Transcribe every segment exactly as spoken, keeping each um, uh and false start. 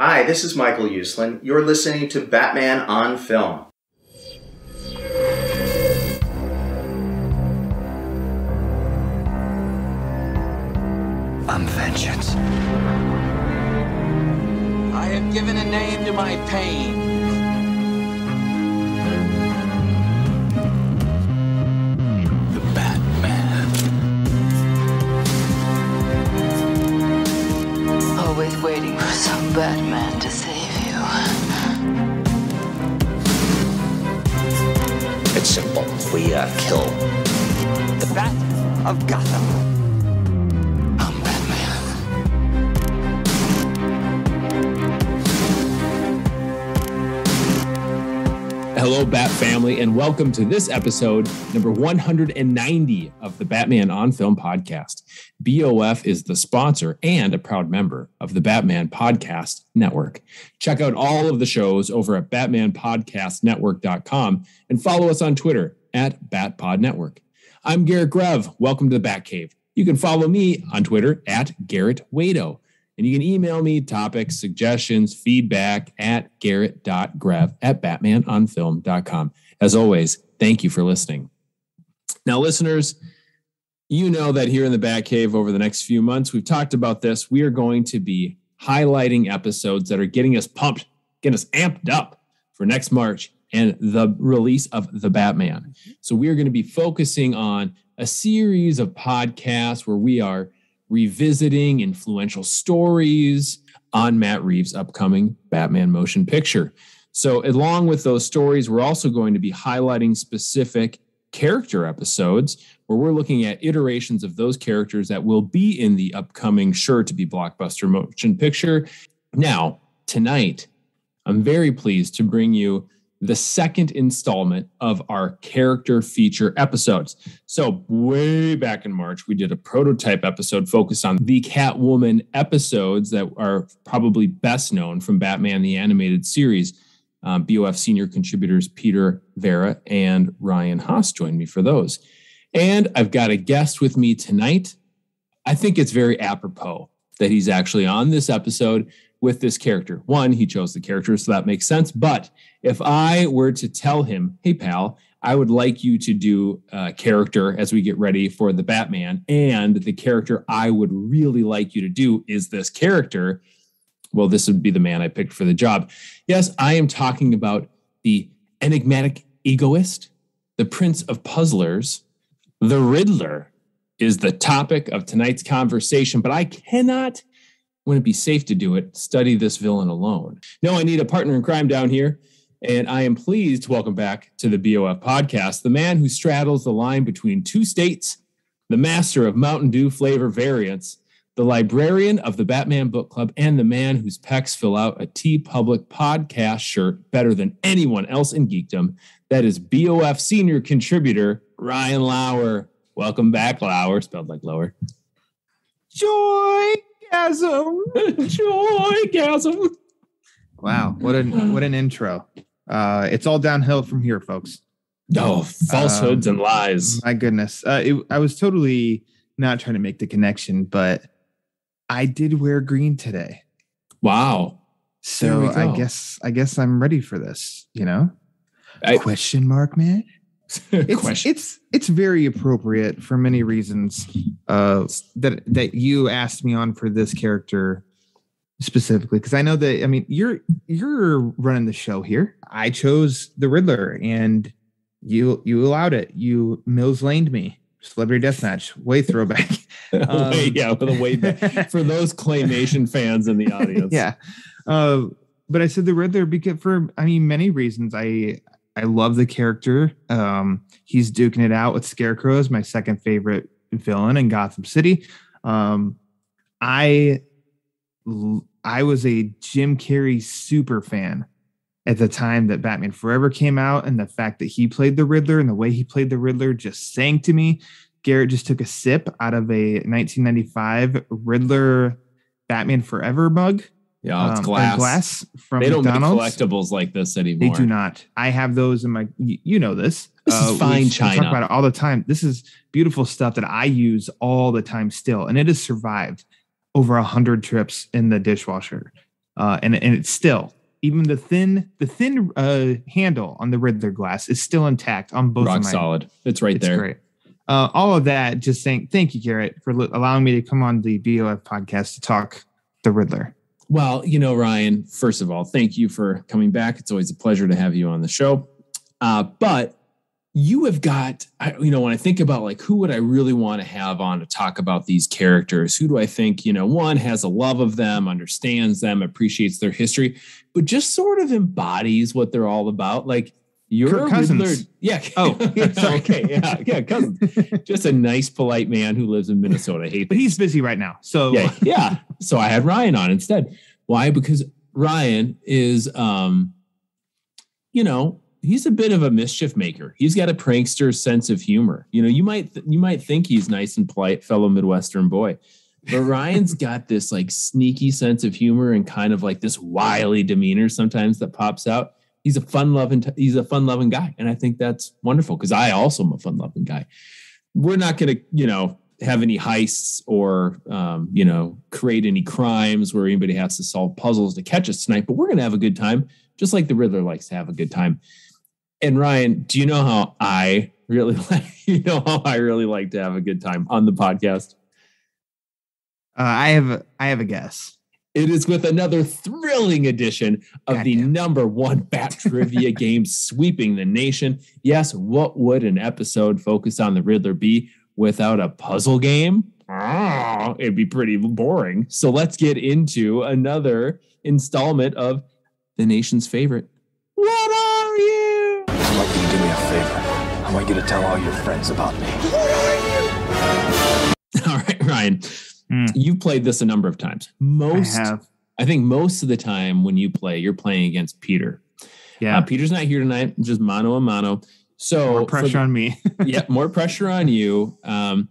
Hi, this is Michael Uslin. You're listening to Batman on Film. I'm vengeance. I have given a name to my pain. Always waiting for some Batman to save you. It's simple. We uh, kill the Bat of Gotham. I'm Batman. Hello, Bat family, and welcome to this episode, number one hundred ninety of the Batman on Film podcast. B O F is the sponsor and a proud member of the Batman Podcast Network. Check out all of the shows over at batman podcast network dot com and follow us on Twitter at BatPodNetwork. I'm Garrett Grev. Welcome to the Batcave. You can follow me on Twitter at Garrett Wado. And you can email me topics, suggestions, feedback at garrett dot grev at batman on film dot com. As always, thank you for listening. Now, listeners, you know that here in the Batcave over the next few months, we've talked about this. We are going to be highlighting episodes that are getting us pumped, getting us amped up for next March and the release of The Batman. So we are going to be focusing on a series of podcasts where we are revisiting influential stories on Matt Reeves' upcoming Batman motion picture. So along with those stories, we're also going to be highlighting specific character episodes where we're looking at iterations of those characters that will be in the upcoming sure-to-be blockbuster motion picture. Now, tonight, I'm very pleased to bring you the second installment of our character feature episodes. So way back in March, we did a prototype episode focused on the Catwoman episodes that are probably best known from Batman the Animated Series. Um, B O F senior contributors Peter Verra and Ryan Haas joined me for those. And I've got a guest with me tonight. I think it's very apropos that he's actually on this episode with this character. One, he chose the character, so that makes sense. But if I were to tell him, hey, pal, I would like you to do a character as we get ready for the Batman, and the character I would really like you to do is this character, well, this would be the man I picked for the job. Yes, I am talking about the enigmatic egoist, the prince of puzzlers. The Riddler is the topic of tonight's conversation, but I cannot, wouldn't it be safe to do it, study this villain alone. No, I need a partner in crime down here, and I am pleased to welcome back to the B O F podcast the man who straddles the line between two states, the master of Mountain Dew flavor variants, the librarian of the Batman Book Club, and the man whose pecs fill out a T-Public podcast shirt better than anyone else in geekdom. That is B O F senior contributor Ryan Lower. Welcome back, Lower, spelled like Lower. Joygasm, joygasm. Wow, what an what an intro! Uh, it's all downhill from here, folks. Oh, falsehoods um, and lies. My goodness, uh, it, I was totally not trying to make the connection, but I did wear green today. Wow. So I guess I guess I'm ready for this, you know? I, Question mark, man. It's, question. it's it's very appropriate for many reasons uh, that that you asked me on for this character specifically, because I know that I mean you're you're running the show here. I chose the Riddler, and you you allowed it. You Mills Laned me. Celebrity Deathmatch, way throwback. Um, way, yeah, for the way back for those claymation fans in the audience. Yeah, uh, but I said the Riddler because for I mean many reasons. I I love the character. Um, he's duking it out with Scarecrow, my second favorite villain in Gotham City. Um, I I was a Jim Carrey super fan at the time that Batman Forever came out, and the fact that he played the Riddler and the way he played the Riddler just sang to me. Garrett just took a sip out of a nineteen ninety-five Riddler Batman Forever mug. Yeah, it's um, glass. glass from they don't McDonald's. Make collectibles like this anymore. They do not. I have those in my. You know this. This uh, is fine China. We talk about it all the time. This is beautiful stuff that I use all the time still, and it has survived over a hundred trips in the dishwasher. Uh, and, and it's still, even the thin the thin uh, handle on the Riddler glass is still intact on both. Rock of my, solid. It's right it's there. Great. Uh, all of that, just saying, thank you, Garrett, for l- allowing me to come on the B O F podcast to talk the Riddler. Well, you know, Ryan, first of all, thank you for coming back. It's always a pleasure to have you on the show. Uh, but you have got, I, you know, when I think about like, who would I really want to have on to talk about these characters? Who do I think, you know, one has a love of them, understands them, appreciates their history, but just sort of embodies what they're all about. Like, your Riddler, yeah. Oh, sorry. Okay, yeah, yeah, Cousins. Just a nice, polite man who lives in Minnesota. I hate, but he's busy right now. So yeah, yeah. So I had Ryan on instead. Why? Because Ryan is, um, you know, he's a bit of a mischief maker. He's got a prankster sense of humor. You know, you might th- you might think he's nice and polite, fellow Midwestern boy, but Ryan's got this like sneaky sense of humor and kind of like this wily demeanor sometimes that pops out. He's a fun loving, he's a fun loving guy. And I think that's wonderful because I also am a fun loving guy. We're not going to, you know, have any heists or, um, you know, create any crimes where anybody has to solve puzzles to catch us tonight, but we're going to have a good time. Just like the Riddler likes to have a good time. And Ryan, do you know how I really like, you know, how I really like to have a good time on the podcast? Uh, I have, a, I have a guess. It is with another thrilling edition of Goddamn. the number one Bat Trivia game sweeping the nation. Yes, what would an episode focused on the Riddler be without a puzzle game? Oh, it'd be pretty boring. So let's get into another installment of the nation's favorite. What are you? I'd like you to do me a favor. I want you to tell all your friends about me. What are you? All right, Ryan. Mm. You've played this a number of times. Most, I, have. I think most of the time when you play, you're playing against Peter. Yeah. Uh, Peter's not here tonight. Just mano a mano. So more pressure for, on me. Yeah. More pressure on you. Um,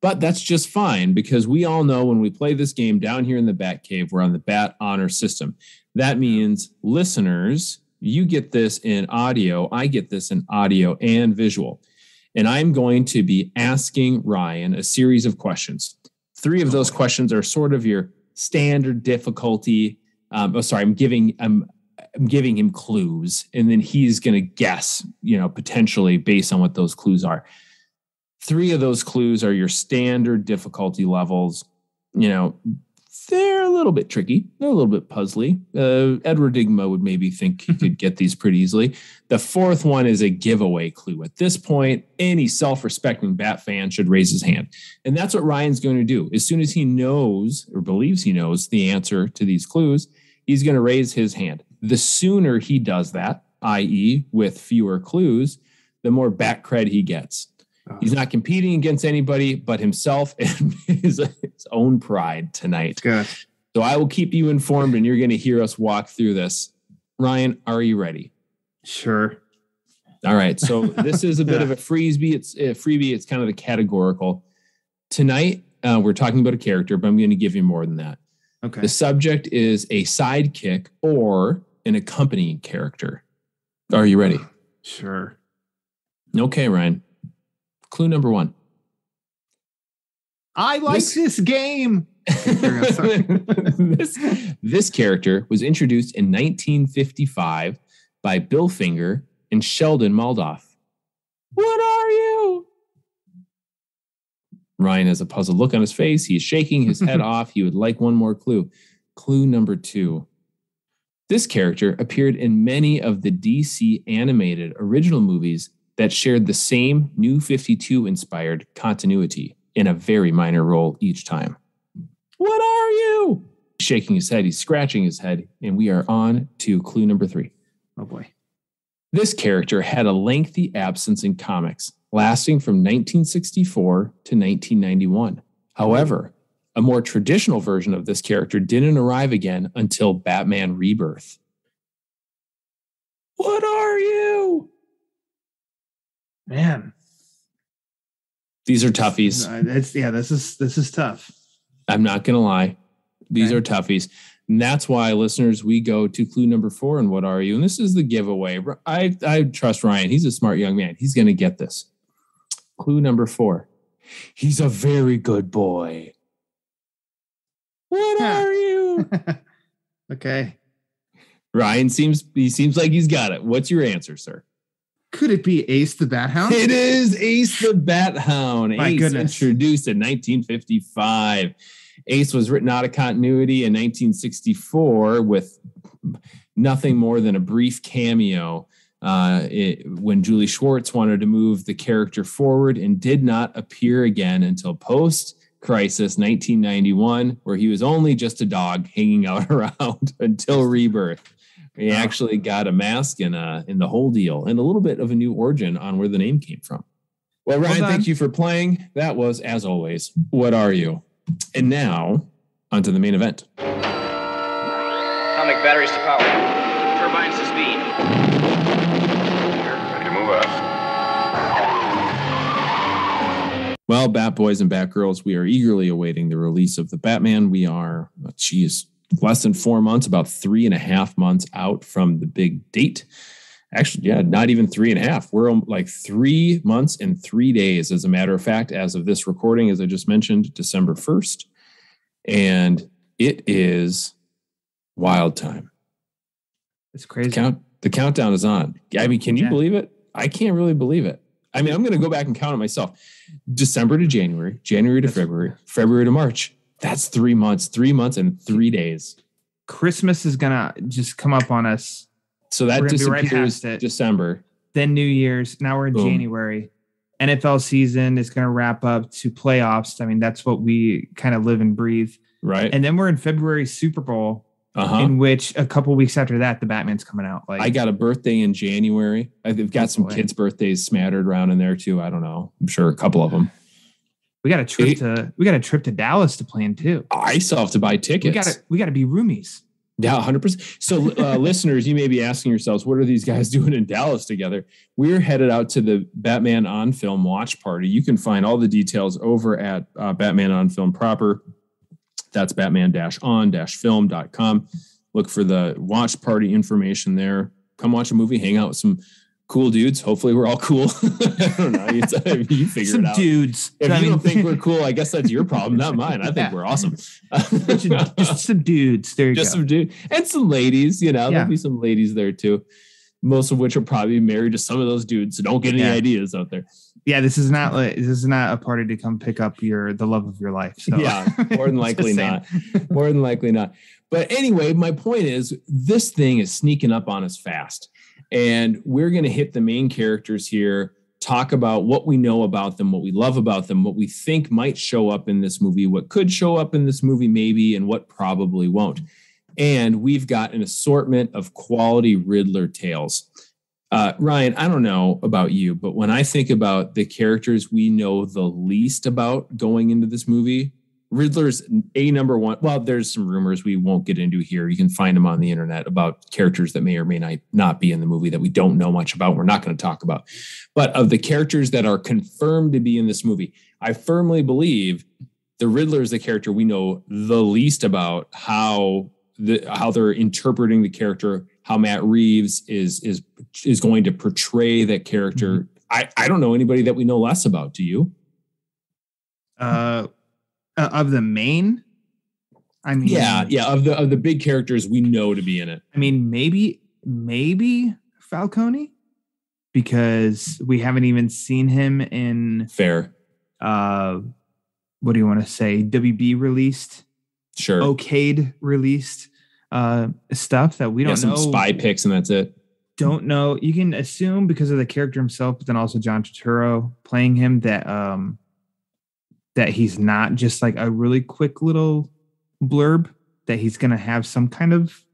but that's just fine because we all know when we play this game down here in the Bat Cave, we're on the Bat Honor System. That means listeners, you get this in audio. I get this in audio and visual. And I'm going to be asking Ryan a series of questions. Three of those questions are sort of your standard difficulty. Um, oh, sorry, I'm giving I'm, I'm giving him clues, and then he's going to guess, you know, potentially based on what those clues are. Three of those clues are your standard difficulty levels. You know, they're a little bit tricky. They're a little bit puzzly. Uh, Edward Nygma would maybe think he could get these pretty easily. The fourth one is a giveaway clue. At this point, any self-respecting Bat fan should raise his hand. And that's what Ryan's going to do. As soon as he knows or believes he knows the answer to these clues, he's going to raise his hand. The sooner he does that, that is with fewer clues, the more Bat cred he gets. He's not competing against anybody but himself and his, his own pride tonight. Good. So I will keep you informed, and you're going to hear us walk through this. Ryan, are you ready? Sure. All right. So this is a bit yeah. of a freebie. It's a freebie. It's kind of a categorical. Tonight, uh, we're talking about a character, but I'm going to give you more than that. Okay. The subject is a sidekick or an accompanying character. Are you ready? Sure. Okay, Ryan. Clue number one. I like this, this game. this, this character was introduced in nineteen fifty-five by Bill Finger and Sheldon Moldoff. What are you? Ryan has a puzzled look on his face. He's shaking his head off. He would like one more clue. Clue number two. This character appeared in many of the D C animated original movies that shared the same New fifty-two inspired continuity in a very minor role each time. What are you? Shaking his head, he's scratching his head, and we are on to clue number three. Oh boy. This character had a lengthy absence in comics, lasting from nineteen sixty-four to nineteen ninety-one. However, a more traditional version of this character didn't arrive again until Batman Rebirth. What are you? Man, these are toughies. That's, yeah, this is this is tough. I'm not gonna lie, these okay. are toughies, and that's why, listeners, we go to clue number four. And what are you? And this is the giveaway. I I trust Ryan. He's a smart young man. He's gonna get this. Clue number four. He's a very good boy. What are you? Okay. Ryan seems he seems like he's got it. What's your answer, sir? Could it be Ace the Bat Hound? It is Ace the Bat Hound. My Ace, goodness. Introduced in nineteen fifty-five. Ace was written out of continuity in nineteen sixty-four with nothing more than a brief cameo uh, it, when Julie Schwartz wanted to move the character forward, and did not appear again until post-crisis nineteen ninety-one, where he was only just a dog hanging out around until Rebirth. He actually got a mask and uh in the whole deal, and a little bit of a new origin on where the name came from. Well, Ryan, thank you for playing. That was, as always, What Are You? And now, on to the main event. Atomic batteries to power. Turbines to speed. You're ready to move out. Well, Bat Boys and Bat Girls, we are eagerly awaiting the release of the Batman. We are, oh, geez, less than four months, about three and a half months out from the big date. Actually, yeah, not even three and a half. We're like three months and three days, as a matter of fact, as of this recording, as I just mentioned, December first. And it is wild time. It's crazy. The, count, the countdown is on. I mean, can you yeah. believe it? I can't really believe it. I mean, I'm going to go back and count it myself. December to January, January to February, February to March. That's three months, three months and three days. Christmas is going to just come up on us. So that disappears right December. Then New Year's. Now we're in Boom. January. N F L season is going to wrap up to playoffs. I mean, that's what we kind of live and breathe. Right. And then we're in February, Super Bowl, uh-huh. in which a couple weeks after that, the Batman's coming out. Like, I got a birthday in January. I've got some kids' birthdays smattered around in there, too. I don't know. I'm sure a couple of them. We got a trip it, to we got a trip to Dallas to plan too. I still have to buy tickets. We got to we got to be roomies. Yeah, one hundred percent. So, uh, listeners, you may be asking yourselves, what are these guys doing in Dallas together? We're headed out to the Batman on Film watch party. You can find all the details over at uh, Batman on Film proper. That's batman on film dot com. Look for the watch party information there. Come watch a movie, hang out with some cool dudes. Hopefully we're all cool. I don't know. You, you figure Some it out. Dudes. If I you mean, don't think we're cool, I guess that's your problem, not mine. I think yeah. we're awesome. Just some dudes. There you Just go. Just some dudes. And some ladies, you know, yeah. there'll be some ladies there too. Most of which are probably married to some of those dudes. So don't get any yeah. ideas out there. Yeah, this is not like, this is not a party to come pick up your the love of your life. So. Yeah, more than likely not. More than likely not. But anyway, my point is this thing is sneaking up on us fast. And we're going to hit the main characters here, talk about what we know about them, what we love about them, what we think might show up in this movie, what could show up in this movie maybe, and what probably won't. And we've got an assortment of quality Riddler tales. Uh, Ryan, I don't know about you, but when I think about the characters we know the least about going into this movie, Riddler's a number one. Well, there's some rumors we won't get into here. You can find them on the internet about characters that may or may not be in the movie that we don't know much about. We're not going to talk about, but of the characters that are confirmed to be in this movie, I firmly believe the Riddler is the character we know the least about, how the, how they're interpreting the character, how Matt Reeves is, is, is going to portray that character. Mm-hmm. I, I don't know anybody that we know less about. Do you? Uh, Uh, of the main, I mean, yeah, yeah. Of the of the big characters we know to be in it. I mean, maybe maybe Falcone, because we haven't even seen him in fair. Uh, what do you want to say? W B released, sure. Okayed released uh, stuff that we don't yeah, some know. Spy picks and that's it. Don't know. You can assume because of the character himself, but then also John Turturro playing him that. Um, that he's not just like a really quick little blurb, that he's going to have some kind of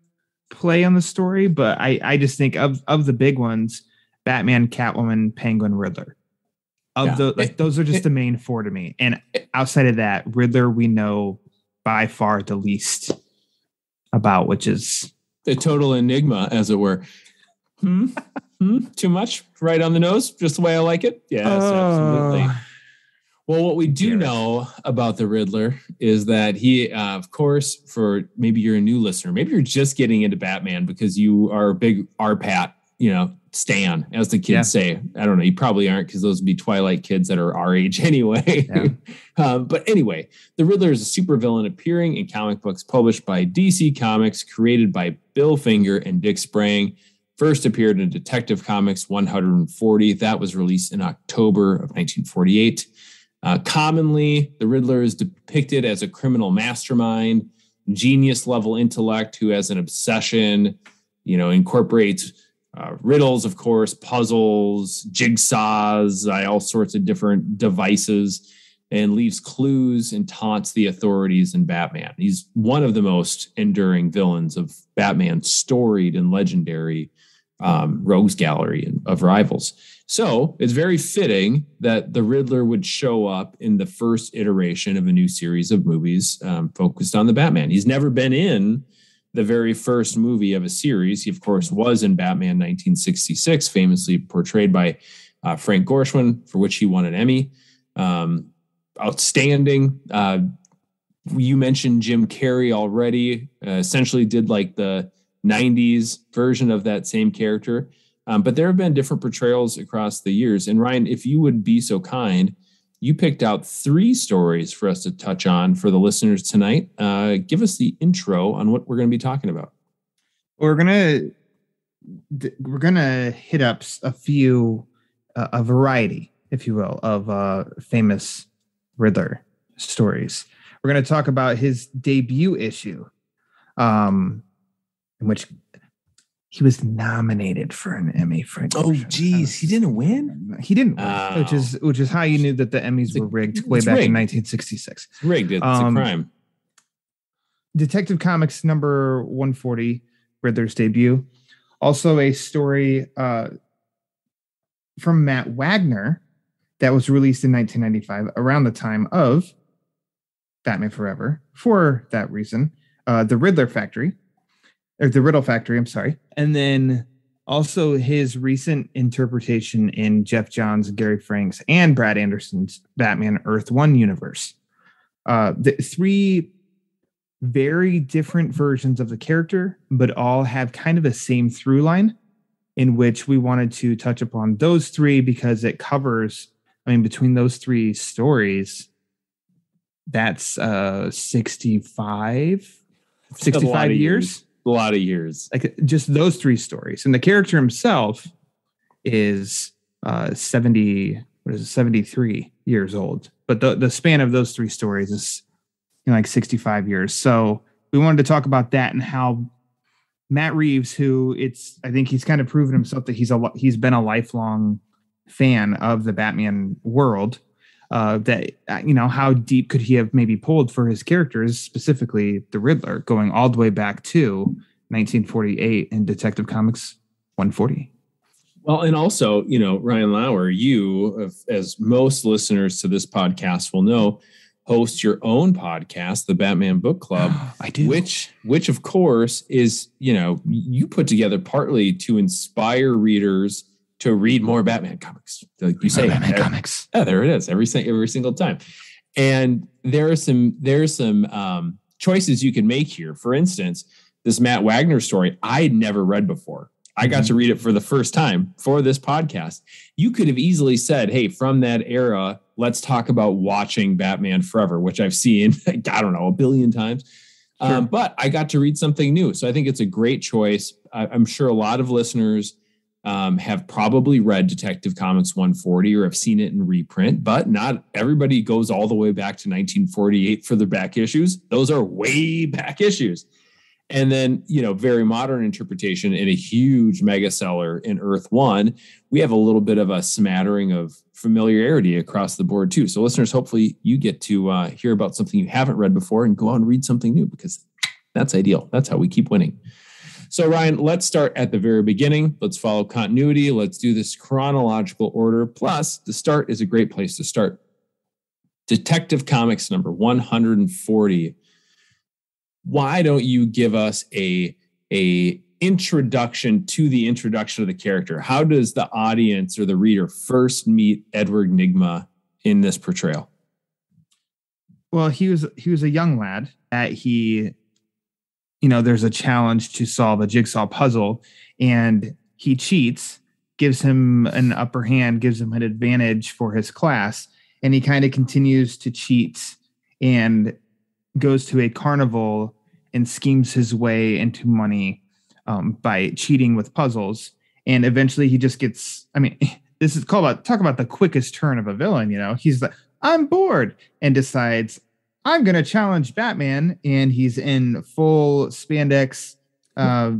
play on the story. But I, I just think of, of the big ones, Batman, Catwoman, Penguin, Riddler. Of yeah. the, like, those are just the main four to me. And outside of that, Riddler, we know by far the least about, which is the total enigma, as it were. Hmm? hmm? Too much? Right on the nose? Just the way I like it? Yes, uh... absolutely. Well, what we do know about the Riddler is that he, uh, of course, for maybe you're a new listener, maybe you're just getting into Batman because you are a big R Pat you know, stan, as the kids yeah. say. I don't know. You probably aren't, because those would be Twilight kids that are our age anyway. Yeah. um, but anyway, the Riddler is a supervillain appearing in comic books published by D C Comics, created by Bill Finger and Dick Sprang. First appeared in Detective Comics one forty. That was released in October of nineteen forty-eight. Uh, commonly, the Riddler is depicted as a criminal mastermind, genius-level intellect who has an obsession, you know, incorporates uh, riddles, of course, puzzles, jigsaws, all sorts of different devices, and leaves clues and taunts the authorities in Batman. He's one of the most enduring villains of Batman's storied and legendary um, rogues gallery of rivals. So it's very fitting that the Riddler would show up in the first iteration of a new series of movies um, focused on the Batman. He's never been in the very first movie of a series. He, of course, was in Batman nineteen sixty-six, famously portrayed by uh, Frank Gorshin, for which he won an Emmy. Um, outstanding. Uh, you mentioned Jim Carrey already, uh, essentially did like the nineties version of that same character. Um, but there have been different portrayals across the years. And Ryan, if you would be so kind, you picked out three stories for us to touch on for the listeners tonight. Uh, give us the intro on what we're going to be talking about. We're going to, we're going to hit up a few, uh, a variety, if you will, of uh, famous Riddler stories. We're going to talk about his debut issue, um, in which he was nominated for an Emmy. Frank oh, Gorshin. Geez. Was, he didn't win? He didn't win, oh. which is which is how you knew that the Emmys it's were rigged a, way back rigged. in nineteen sixty-six. It's rigged. It's um, a crime. Detective Comics number one forty, Riddler's debut. Also a story uh, from Matt Wagner that was released in nineteen ninety-five, around the time of Batman Forever. For that reason, uh, the Riddler Factory, or the Riddle Factory, I'm sorry. And then also his recent interpretation in Jeff Johns, Gary Frank's, and Brad Anderson's Batman Earth One universe. Uh, the three very different versions of the character, but all have kind of the same through line, in which we wanted to touch upon those three because it covers, I mean, between those three stories, that's uh, sixty-five, sixty-five years. years. A lot of years. Like just those three stories. And the character himself is uh, seventy, what is it, seventy-three years old. But the, the span of those three stories is, you know, like sixty-five years. So we wanted to talk about that and how Matt Reeves, who it's, I think he's kind of proven himself that he's a he's been a lifelong fan of the Batman world. Uh, that, you know, how deep could he have maybe pulled for his characters, specifically the Riddler, going all the way back to nineteen forty-eight in Detective Comics one forty. Well, and also, you know, Ryan Lower, you, as most listeners to this podcast will know, host your own podcast, the Batman Book Club. I do. Which, which of course, is, you know, you put together partly to inspire readers to read more Batman comics. Like you say, Batman comics. Yeah, there it is. Every every single time. And there are some there are some um, choices you can make here. For instance, this Matt Wagner story I'd never read before. I got mm-hmm. to read it for the first time for this podcast. You could have easily said, hey, from that era, let's talk about watching Batman Forever, which I've seen, I don't know, a billion times. Sure. Um, but I got to read something new. So I think it's a great choice. I, I'm sure a lot of listeners Um, have probably read Detective Comics one forty or have seen it in reprint, but not everybody goes all the way back to nineteen forty-eight for the back issues. Those are way back issues. And then, you know, very modern interpretation in a huge mega seller in Earth One. We have a little bit of a smattering of familiarity across the board too. So listeners, hopefully you get to uh, hear about something you haven't read before and go out and read something new, because that's ideal. That's how we keep winning. So, Ryan, let's start at the very beginning. Let's follow continuity. Let's do this chronological order. Plus, the start is a great place to start. Detective Comics number one forty. Why don't you give us a, a introduction to the introduction of the character? How does the audience or the reader first meet Edward Nygma in this portrayal? Well, he was he was a young lad at he... You know, there's a challenge to solve a jigsaw puzzle, and he cheats, gives him an upper hand, gives him an advantage for his class, and he kind of continues to cheat and goes to a carnival and schemes his way into money um, by cheating with puzzles. And eventually he just gets, I mean, this is called about, talk about the quickest turn of a villain, you know, he's like, I'm bored, and decides I'm going to challenge Batman. And he's in full spandex, uh,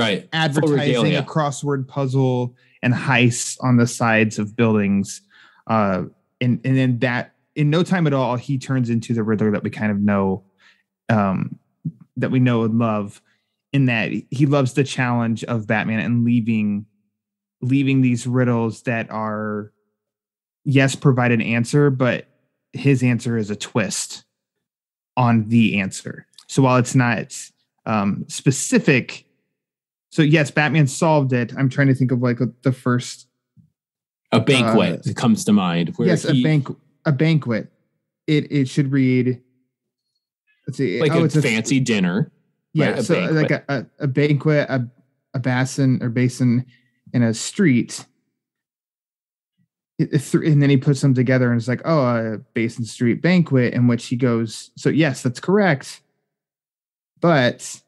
right, advertising a crossword puzzle and heists on the sides of buildings. Uh, and, and then that, in no time at all, he turns into the Riddler that we kind of know, um, that we know and love, in that he loves the challenge of Batman and leaving, leaving these riddles that are, yes, provide an answer, but his answer is a twist on the answer. So while it's not um, specific, so yes, Batman solved it. I'm trying to think of like the first. A banquet uh, comes to mind. Where yes, he, a banquet. A banquet. It it should read. Let's see. Like oh, a it's fancy a, dinner. Yeah. Right? So banquet. Like a, a banquet, a a basin or basin, in a street. It, it, and then he puts them together and it's like, oh, a basin street banquet, in which he goes. So yes, that's correct. But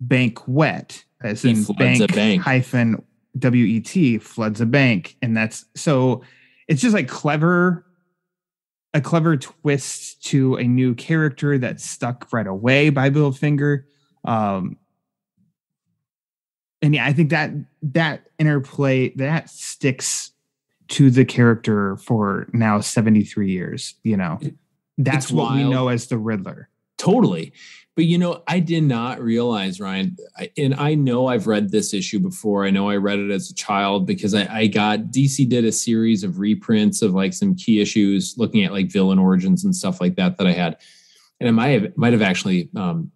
banquet, as in bank, a bank hyphen W E T, floods a bank, and that's so. It's just like clever. A clever twist to a new character that stuck right away by Bill Finger. Um, and yeah, I think that that interplay, that sticks to the character for now seventy-three years, you know. That's what we know as the Riddler. Totally. But, you know, I did not realize, Ryan, and I know I've read this issue before. I know I read it as a child because I, I got, D C did a series of reprints of like some key issues looking at like villain origins and stuff like that that I had. And I might have, might have actually, um,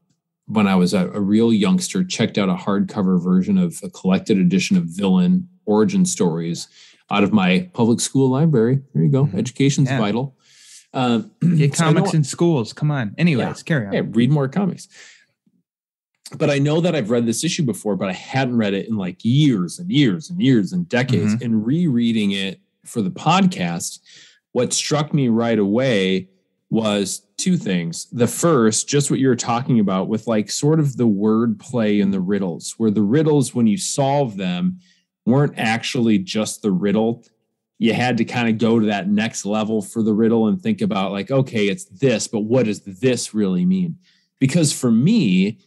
when I was a, a real youngster, checked out a hardcover version of a collected edition of villain origin stories out of my public school library. There you go. Mm-hmm. Education's yeah. vital. Um, Get comics so in schools. Come on. Anyways, yeah, carry on. Yeah, read more comics. But I know that I've read this issue before, but I hadn't read it in like years and years and years and decades. Mm-hmm. And rereading it for the podcast, what struck me right away was two things. The first, just what you were talking about with like sort of the word play in the riddles, where the riddles, when you solve them, weren't actually just the riddle. You had to kind of go to that next level for the riddle and think about like, okay, it's this, but what does this really mean? Because for me,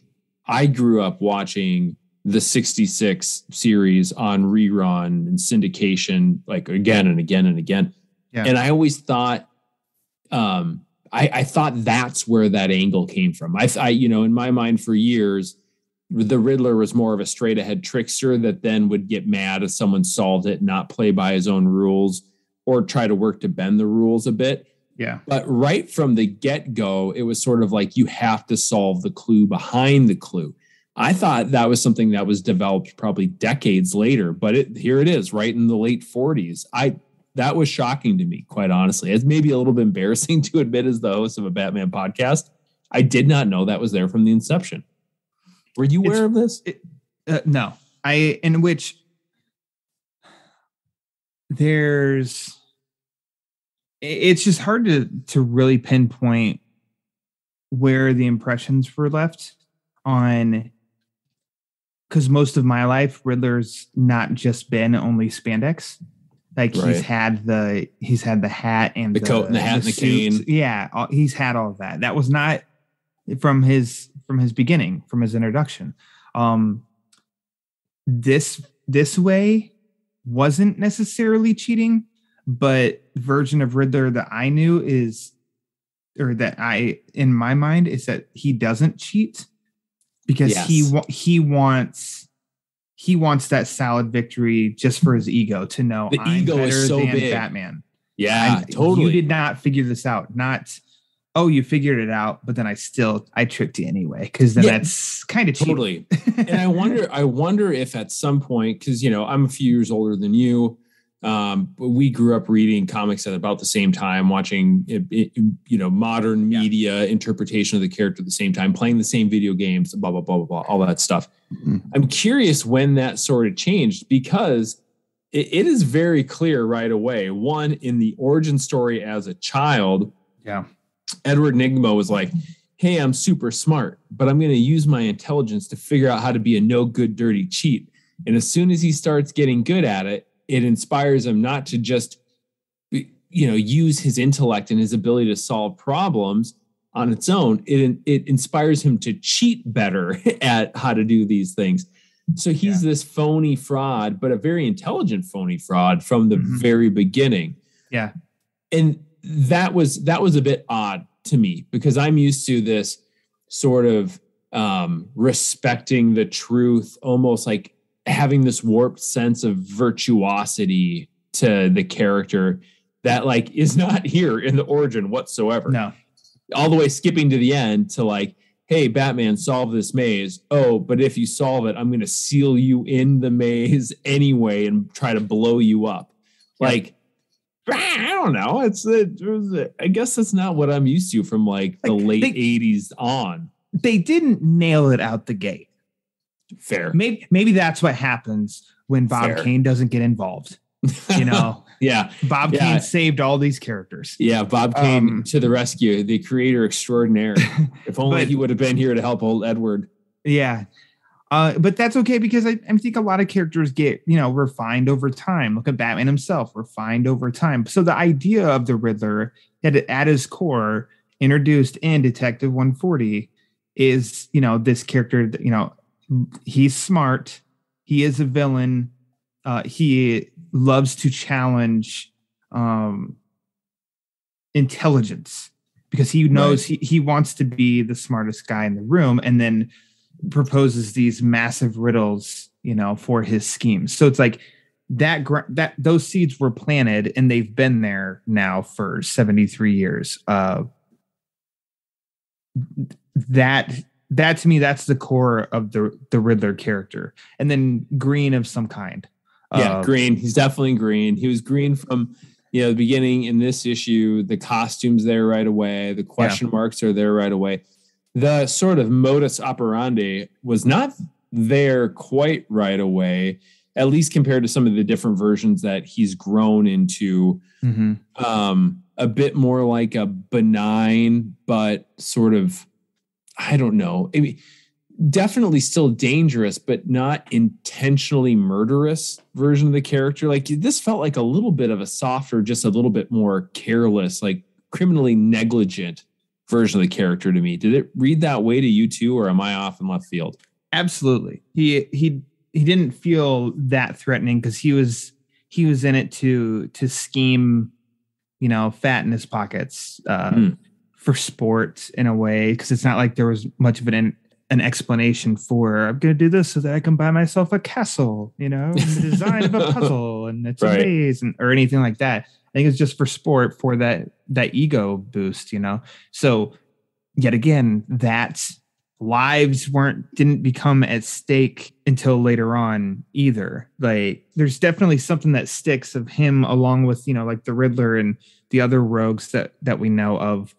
I grew up watching the sixty-six series on rerun and syndication, like again and again and again. Yeah. And I always thought, um, I, I thought that's where that angle came from. I, I, you know, in my mind for years, the Riddler was more of a straight ahead trickster that then would get mad if someone solved it, not play by his own rules or try to work to bend the rules a bit. Yeah. But right from the get go, it was sort of like, you have to solve the clue behind the clue. I thought that was something that was developed probably decades later, but it, here it is right in the late forties. I, that was shocking to me, quite honestly. It's maybe a little bit embarrassing to admit as the host of a Batman podcast. I did not know that was there from the inception. Were you aware it's, of this? It, uh, no, I, in which there's, it's just hard to, to really pinpoint where the impressions were left on. Cause most of my life, Riddler's not just been only spandex. Like right. he's had the, he's had the hat and the, the coat and the hat the and the suit. cane. Yeah. All, he's had all of that. That was not from his, from his beginning, from his introduction. Um, this, this way wasn't necessarily cheating, but the version of Riddler that I knew is, or that I, in my mind, is that he doesn't cheat because yes. he, wa- he wants, he wants that solid victory just for his ego to know the I'm ego better is so than big. Batman. Yeah, I'm, totally. You did not figure this out. Not, oh, you figured it out, but then I still, I tricked you anyway. Cause then yeah, that's kind of cheap. Totally. And I wonder, I wonder if at some point, cause you know, I'm a few years older than you. Um, we grew up reading comics at about the same time, watching, it, it, you know, modern media yeah. interpretation of the character at the same time, playing the same video games, blah, blah, blah, blah, blah, all that stuff. Mm-hmm. I'm curious when that sort of changed, because it, it is very clear right away. One, in the origin story as a child, yeah, Edward Nygma was like, hey, I'm super smart, but I'm going to use my intelligence to figure out how to be a no good, dirty cheat. And as soon as he starts getting good at it, it inspires him not to just, you know, use his intellect and his ability to solve problems on its own. It, it inspires him to cheat better at how to do these things. So he's yeah. this phony fraud, but a very intelligent phony fraud from the mm-hmm. very beginning. Yeah. And that was, that was a bit odd to me, because I'm used to this sort of um, respecting the truth, almost like having this warped sense of virtuosity to the character that like is not here in the origin whatsoever. No. All the way skipping to the end to like, hey, Batman, solve this maze. Oh, but if you solve it, I'm going to seal you in the maze anyway and try to blow you up. Yeah. Like, I don't know. It's, it, it, I guess that's not what I'm used to from like, like the late they, eighties on. They didn't nail it out the gate. Fair. Maybe maybe that's what happens when Bob Fair. Kane doesn't get involved. You know, yeah. Bob yeah. Kane saved all these characters. Yeah, Bob Kane um, to the rescue, the creator extraordinaire. If only but, he would have been here to help old Edward. Yeah, uh, but that's okay, because I, I think a lot of characters get, you know, refined over time. Look at Batman himself, refined over time. So the idea of the Riddler, that at his core, introduced in Detective one forty, is, you know, this character that, you know, he's smart. He is a villain. Uh, he loves to challenge um, intelligence, because he knows right. he, he wants to be the smartest guy in the room, and then proposes these massive riddles, you know, for his schemes. So it's like that gr- that those seeds were planted, and they've been there now for seventy-three years. Uh, that. That, to me, that's the core of the the Riddler character. And then green of some kind. Yeah, uh, green. He's definitely green. He was green from, you know, the beginning in this issue. The costume's there right away. The question yeah. marks are there right away. The sort of modus operandi was not there quite right away, at least compared to some of the different versions that he's grown into. Mm-hmm. Um, a bit more like a benign, but sort of, I don't know. I mean, definitely still dangerous, but not intentionally murderous version of the character. Like, this felt like a little bit of a softer, just a little bit more careless, like criminally negligent version of the character to me. Did it read that way to you too, or am I off in left field? Absolutely. He he he didn't feel that threatening, because he was he was in it to to scheme, you know, fat in his pockets. Uh, mm. For sport, in a way, because it's not like there was much of an an explanation for, I'm going to do this so that I can buy myself a castle, you know, the design of a puzzle, and it's right. a maze, and or anything like that. I think it's just for sport, for that that ego boost, you know. So yet again, that lives weren't didn't become at stake until later on either. Like, there's definitely something that sticks of him, along with, you know, like the Riddler and the other rogues that that we know of.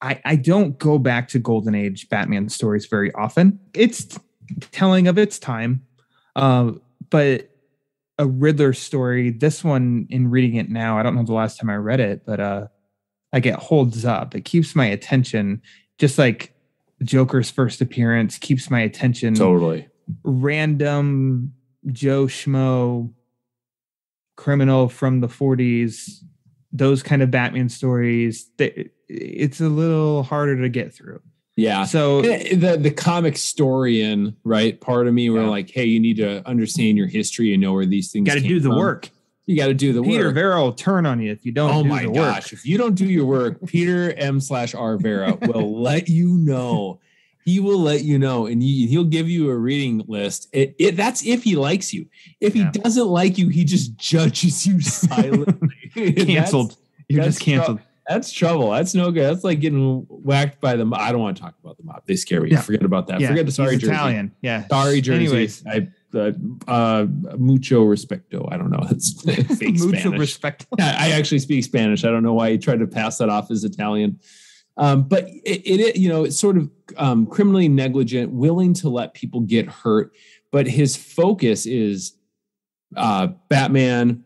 I, I don't go back to Golden Age Batman stories very often. It's t- telling of its time. Uh, but a Riddler story, this one, in reading it now, I don't know the last time I read it, but uh, like, it holds up. It keeps my attention, just like Joker's first appearance keeps my attention. Totally. Random Joe Schmo criminal from the forties, those kind of Batman stories, they, it's a little harder to get through. Yeah. So the, the comic historian, right? Part of me were yeah. like, hey, you need to understand your history and know where these things gotta do the from. Work. You got to do the Peter work. Peter Verra will turn on you if you don't oh do my the gosh. Work. If you don't do your work, Peter M slash R Verra will let you know. He will let you know, and he, he'll give you a reading list. It, it, that's if he likes you. If he yeah. doesn't like you, he just judges you silently. Canceled. You're just canceled. Tru- that's trouble. That's no good. That's like getting whacked by the mob. I don't want to talk about the mob. They scare me. Yeah. Forget about that. Yeah. Forget the sorry He's jersey. Italian. Yeah. Sorry jerseys. Anyways. I uh, uh, mucho respecto. I don't know. That's fake mucho respecto. Yeah, I actually speak Spanish. I don't know why he tried to pass that off as Italian. Um, but it, it, you know, it's sort of um, criminally negligent, willing to let people get hurt. But his focus is uh, Batman,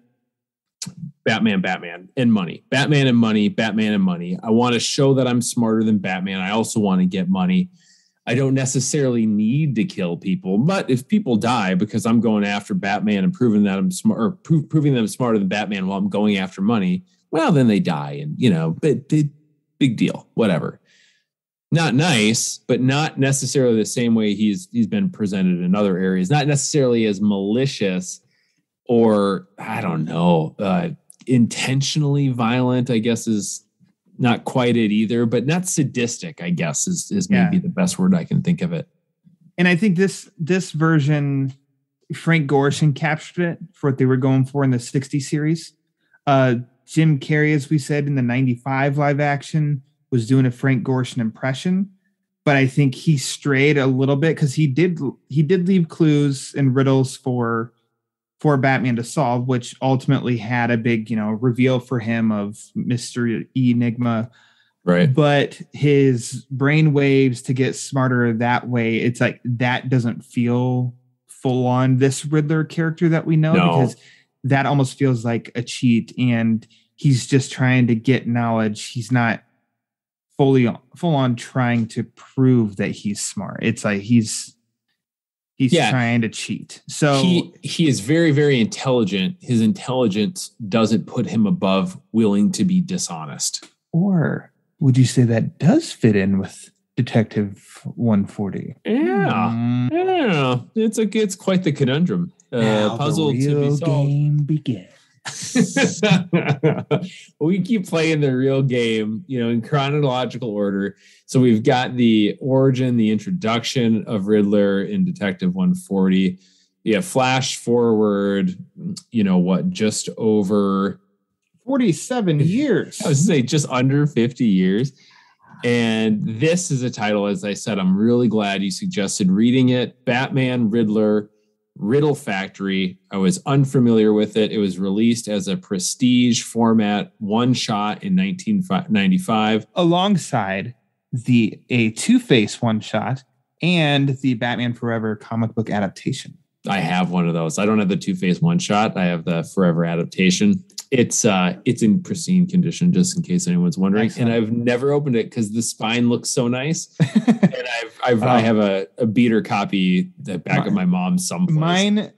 Batman, Batman, and money. Batman and money, Batman and money. I want to show that I'm smarter than Batman. I also want to get money. I don't necessarily need to kill people, but if people die because I'm going after Batman and proving that I'm smart, or pro- proving that I'm smarter than Batman while I'm going after money, well, then they die, and you know, but they, big deal, whatever. Not nice, but not necessarily the same way he's he's been presented in other areas. Not necessarily as malicious or I don't know, uh, intentionally violent. I guess is. Not quite it either, but not sadistic, I guess, is, is maybe yeah. the best word I can think of it. And I think this this version, Frank Gorshin captured it for what they were going for in the sixties series. Uh, Jim Carrey, as we said, in the ninety-five live action, was doing a Frank Gorshin impression. But I think he strayed a little bit because he did he did leave clues and riddles for for Batman to solve, which ultimately had a big, you know, reveal for him of Mister Enigma. Right. But his brain waves to get smarter that way. It's like, that doesn't feel full on this Riddler character that we know, no. because that almost feels like a cheat. And he's just trying to get knowledge. He's not fully full on trying to prove that he's smart. It's like, he's, He's yeah. trying to cheat. So he, he is very, very intelligent. His intelligence doesn't put him above willing to be dishonest. Or would you say that does fit in with Detective one forty? Yeah. Um, yeah. It's a, it's quite the conundrum. Uh, puzzle the real to be solved. Game begins. We keep playing the real game, you know, in chronological order. So we've got the origin, the introduction of Riddler in Detective one forty. Yeah, flash forward, you know what, just over forty-seven years. I was saying just under fifty years. And this is a title, as I said, I'm really glad you suggested reading it. Batman, Riddler, Riddle Factory. I was unfamiliar with it. It was released as a prestige format one shot in nineteen ninety-five, alongside the a Two-Face one shot and the Batman Forever comic book adaptation. I have one of those. I don't have the Two-Face one shot. I have the Forever adaptation. It's uh, it's in pristine condition, just in case anyone's wondering. Excellent. And I've never opened it because the spine looks so nice. And I've, I've um, I have a, a beater copy that back mine, of my mom's someplace. Mine,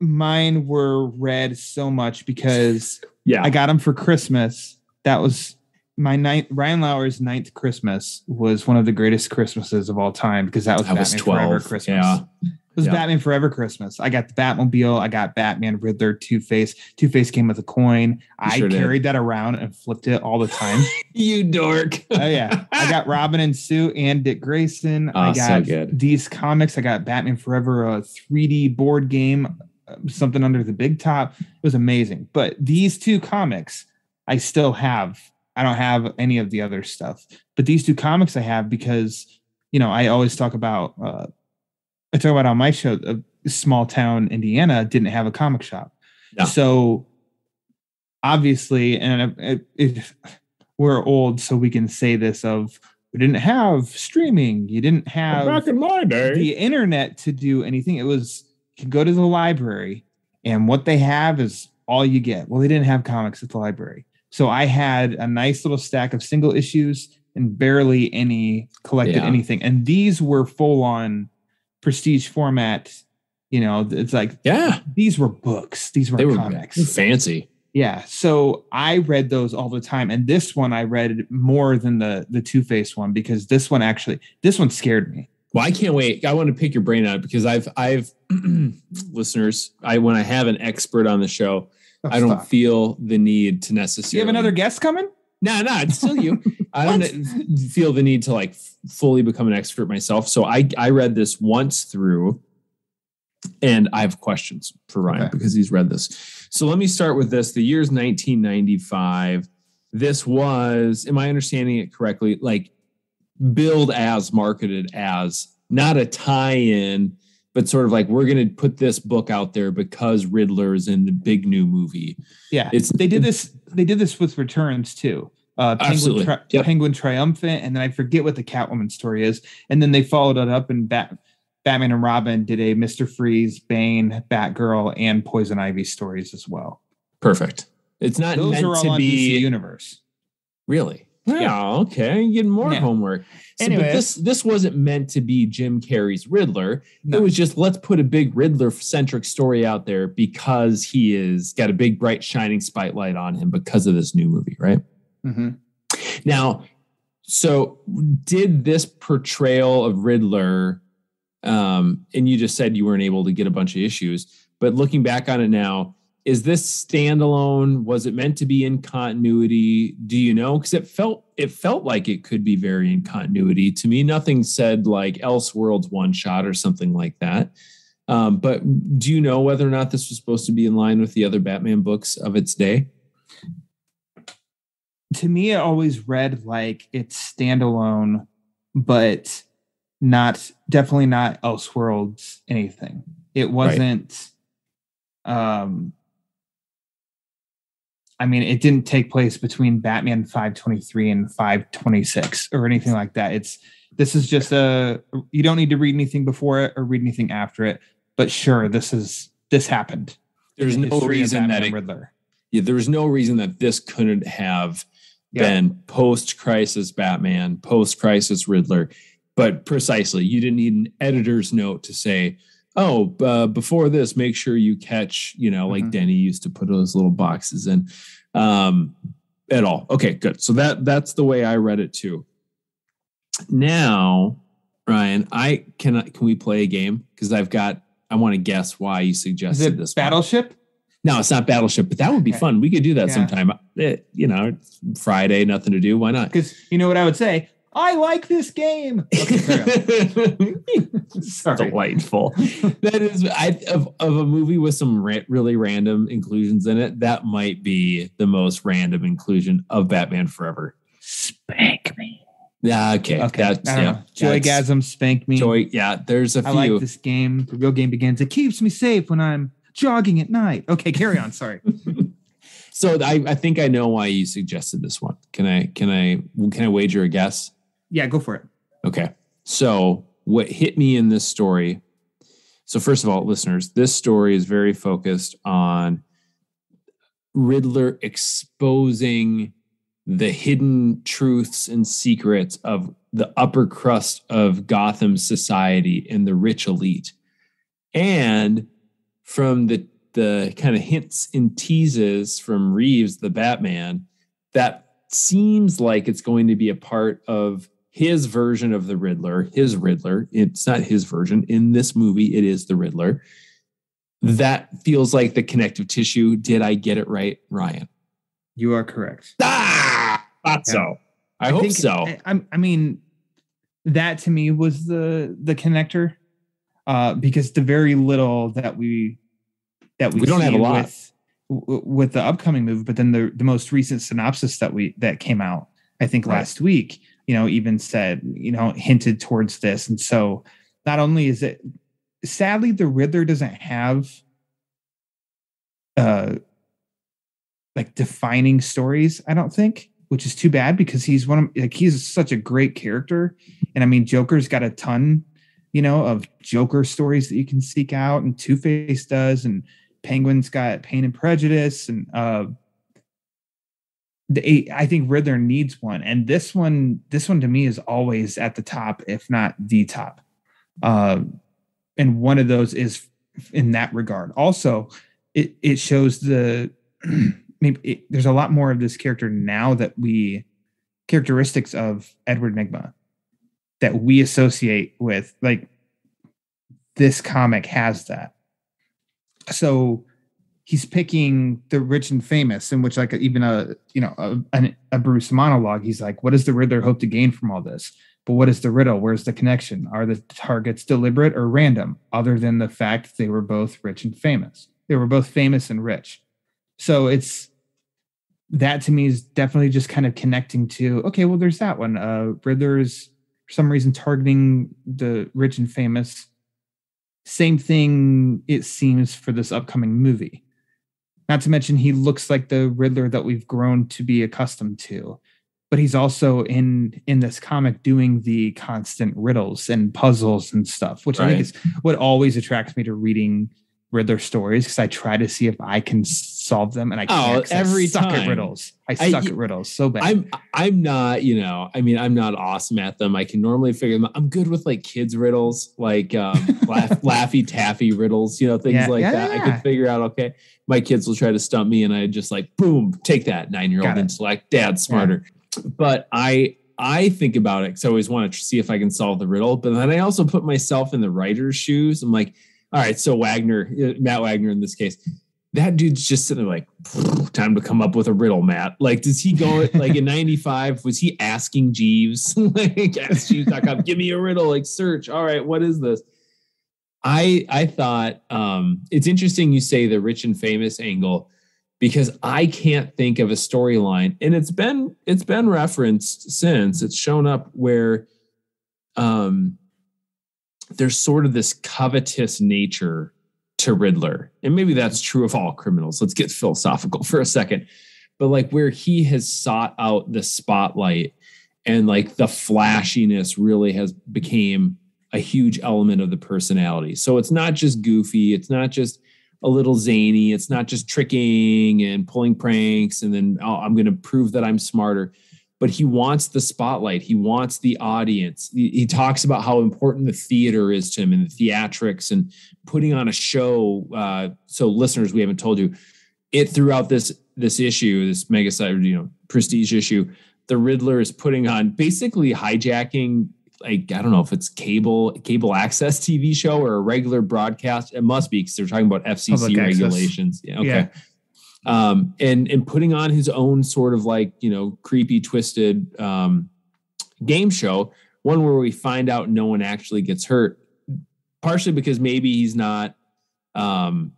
mine were read so much because yeah. I got them for Christmas. That was my ninth. Ryan Lower's ninth Christmas was one of the greatest Christmases of all time because that was I Batman was twelve. Forever Christmas. Yeah. It was yeah. Batman Forever Christmas. I got the Batmobile. I got Batman, Riddler, Two-Face. Two-Face came with a coin. I sure carried did. that around and flipped it all the time. You dork. Oh, yeah. I got Robin and Sue and Dick Grayson. Oh, I got so these comics. I got Batman Forever, a three D board game, something under the big top. It was amazing. But these two comics I still have. I don't have any of the other stuff. But these two comics I have because, you know, I always talk about... Uh, I talk about on my show, uh, small town Indiana didn't have a comic shop. No. So obviously, and it, it, we're old, so we can say this of, we didn't have streaming. You didn't have back in my day the internet to do anything. It was, you could go to the library and what they have is all you get. Well, they didn't have comics at the library. So I had a nice little stack of single issues and barely any collected yeah. anything. And these were full on prestige format, you know, it's like, yeah, these were books. These were comics. They were fancy. Yeah. So I read those all the time. And this one I read more than the, the Two-Face one, because this one actually, this one scared me. Well, I can't wait. I want to pick your brain on it because I've, I've listeners, I, when I have an expert on the show, oh, I don't stop. feel the need to necessarily. You have another guest coming? No, no, it's still you. I don't feel the need to like fully become an expert myself. So I, I read this once through and I have questions for Ryan okay. because he's read this. So let me start with this. The year's nineteen ninety-five. This was, am I understanding it correctly? Like billed as, marketed as, not a tie-in but sort of like, we're going to put this book out there because Riddler is in the big new movie. Yeah. It's, they did this, they did this with Returns too. Uh, Penguin, tri- yep. Penguin Triumphant. And then I forget what the Catwoman story is. And then they followed it up and Bat- Batman and Robin did a Mister Freeze, Bane, Batgirl, and Poison Ivy stories as well. Perfect. It's not Those meant are all to on be D C universe. Really? Yeah. yeah. Okay. You get more yeah. homework. So, anyway, this this wasn't meant to be Jim Carrey's Riddler. No. It was just, let's put a big Riddler centric story out there because he is got a big bright shining spotlight on him because of this new movie, right? Mm-hmm. Now, so did this portrayal of Riddler? Um, and you just said you weren't able to get a bunch of issues, but looking back on it now, is this standalone? Was it meant to be in continuity? Do you know? Because it felt it felt like it could be very in continuity to me. Nothing said like Elseworlds one shot or something like that. Um, but do you know whether or not this was supposed to be in line with the other Batman books of its day? To me, it always read like it's standalone, but not definitely not Elseworlds anything. It wasn't. Right. Um, I mean, it didn't take place between Batman five twenty-three and five twenty-six or anything like that. It's this is just a you don't need to read anything before it or read anything after it. But sure, this is this happened. There's no reason that it, yeah, there was no reason that this couldn't have yeah. been post-crisis Batman, post-crisis Riddler. But precisely, you didn't need an editor's note to say, oh, uh, before this, make sure you catch, you know, like mm-hmm. Denny used to put those little boxes in um, at all. Okay, good. So that that's the way I read it, too. Now, Ryan, I cannot. Can we play a game? Because I've got I want to guess why you suggested Is it this. Battleship? One. No, it's not Battleship, but that would be okay. fun. We could do that yeah. sometime. It, you know, Friday, nothing to do. Why not? Because you know what I would say? I like this game. Okay, delightful. That is, I, of, of a movie with some ra- really random inclusions in it, that might be the most random inclusion of Batman Forever. Spank me. Yeah, okay. okay. That's, yeah, Joygasm, spank me. Joy, yeah, there's a few. I like this game. The real game begins. It keeps me safe when I'm jogging at night. Okay, carry on. Sorry. So I, I think I know why you suggested this one. Can I, can I, can I wager a guess? Yeah, go for it. Okay. So what hit me in this story. So first of all, listeners, this story is very focused on Riddler exposing the hidden truths and secrets of the upper crust of Gotham society and the rich elite. And from the, the kind of hints and teases from Reeves, the Batman, that seems like it's going to be a part of his version of the Riddler, his Riddler. It's not his version. In this movie, it is the Riddler. That feels like the connective tissue. Did I get it right, Ryan? You are correct. Ah, thought so. I, I hope think, so. I, I mean, that to me was the the connector uh, because the very little that we that we, we don't see have a lot with, with the upcoming movie, but then the the most recent synopsis that we that came out, I think right. last week. You know, even said, you know, hinted towards this. And so not only is it sadly, the Riddler doesn't have uh, like defining stories, I don't think, which is too bad because he's one of like he's such a great character. And I mean, Joker's got a ton, you know, of Joker stories that you can seek out and Two-Face does and Penguin's got Pain and Prejudice and uh The, I think Riddler needs one. And this one, this one to me is always at the top, if not the top. Um, and one of those is in that regard. Also, it, it shows the, maybe it, there's a lot more of this character now that we, characteristics of Edward Nygma that we associate with, like this comic has that. So he's picking the rich and famous, in which like even a, you know, a, a Bruce monologue, he's like, what does the Riddler hope to gain from all this? But what is the riddle? Where's the connection? Are the targets deliberate or random? Other than the fact they were both rich and famous. They were both famous and rich. So it's, that to me is definitely just kind of connecting to, okay, well, there's that one. Uh, Riddler's for some reason targeting the rich and famous Same thing, it seems, for this upcoming movie. Not to mention, he looks like the Riddler that we've grown to be accustomed to. But he's also in in this comic doing the constant riddles and puzzles and stuff, which right. I think is what always attracts me to reading Riddler stories, because I try to see if I can solve them, and I can't. Oh, every I suck time. at riddles. I suck I, at riddles so bad. I'm I'm not, you know, I mean, I'm not awesome at them. I can normally figure them out. I'm good with like kids riddles, like um, laugh, Laffy Taffy riddles, you know, things yeah, like yeah, that. Yeah. I can figure out, okay, my kids will try to stump me, and I just like, boom, take that nine-year-old intellect. Dad's smarter. Yeah. But I... I think about it because I always want to see if I can solve the riddle. But then I also put myself in the writer's shoes. I'm like, all right, so Wagner, Matt Wagner in this case, that dude's just sitting there like, time to come up with a riddle, Matt. Like, does he go, like in ninety-five, was he asking Jeeves? Like, ask Jeeves dot com, give me a riddle, like search. All right, what is this? I I thought, um, it's interesting you say the rich and famous angle, because I can't think of a storyline, and it's been it's been referenced since it's shown up, where um, there's sort of this covetous nature to Riddler. And maybe that's true of all criminals. Let's get philosophical for a second. But like where he has sought out the spotlight, and like the flashiness really has became a huge element of the personality. So it's not just goofy. It's not just a little zany. It's not just tricking and pulling pranks and then, oh, I'm going to prove that I'm smarter. But he wants the spotlight. He wants the audience. He, he talks about how important the theater is to him, and the theatrics and putting on a show. Uh, so listeners, we haven't told you it throughout this, this issue, this mega, you know, prestige issue, the Riddler is putting on, basically hijacking, like, I don't know if it's cable, cable access T V show or a regular broadcast. It must be, because they're talking about F C C regulations. Yeah, okay. Yeah. Um, and, and putting on his own sort of like, you know, creepy, twisted um, game show, one where we find out no one actually gets hurt, partially because maybe he's not, um,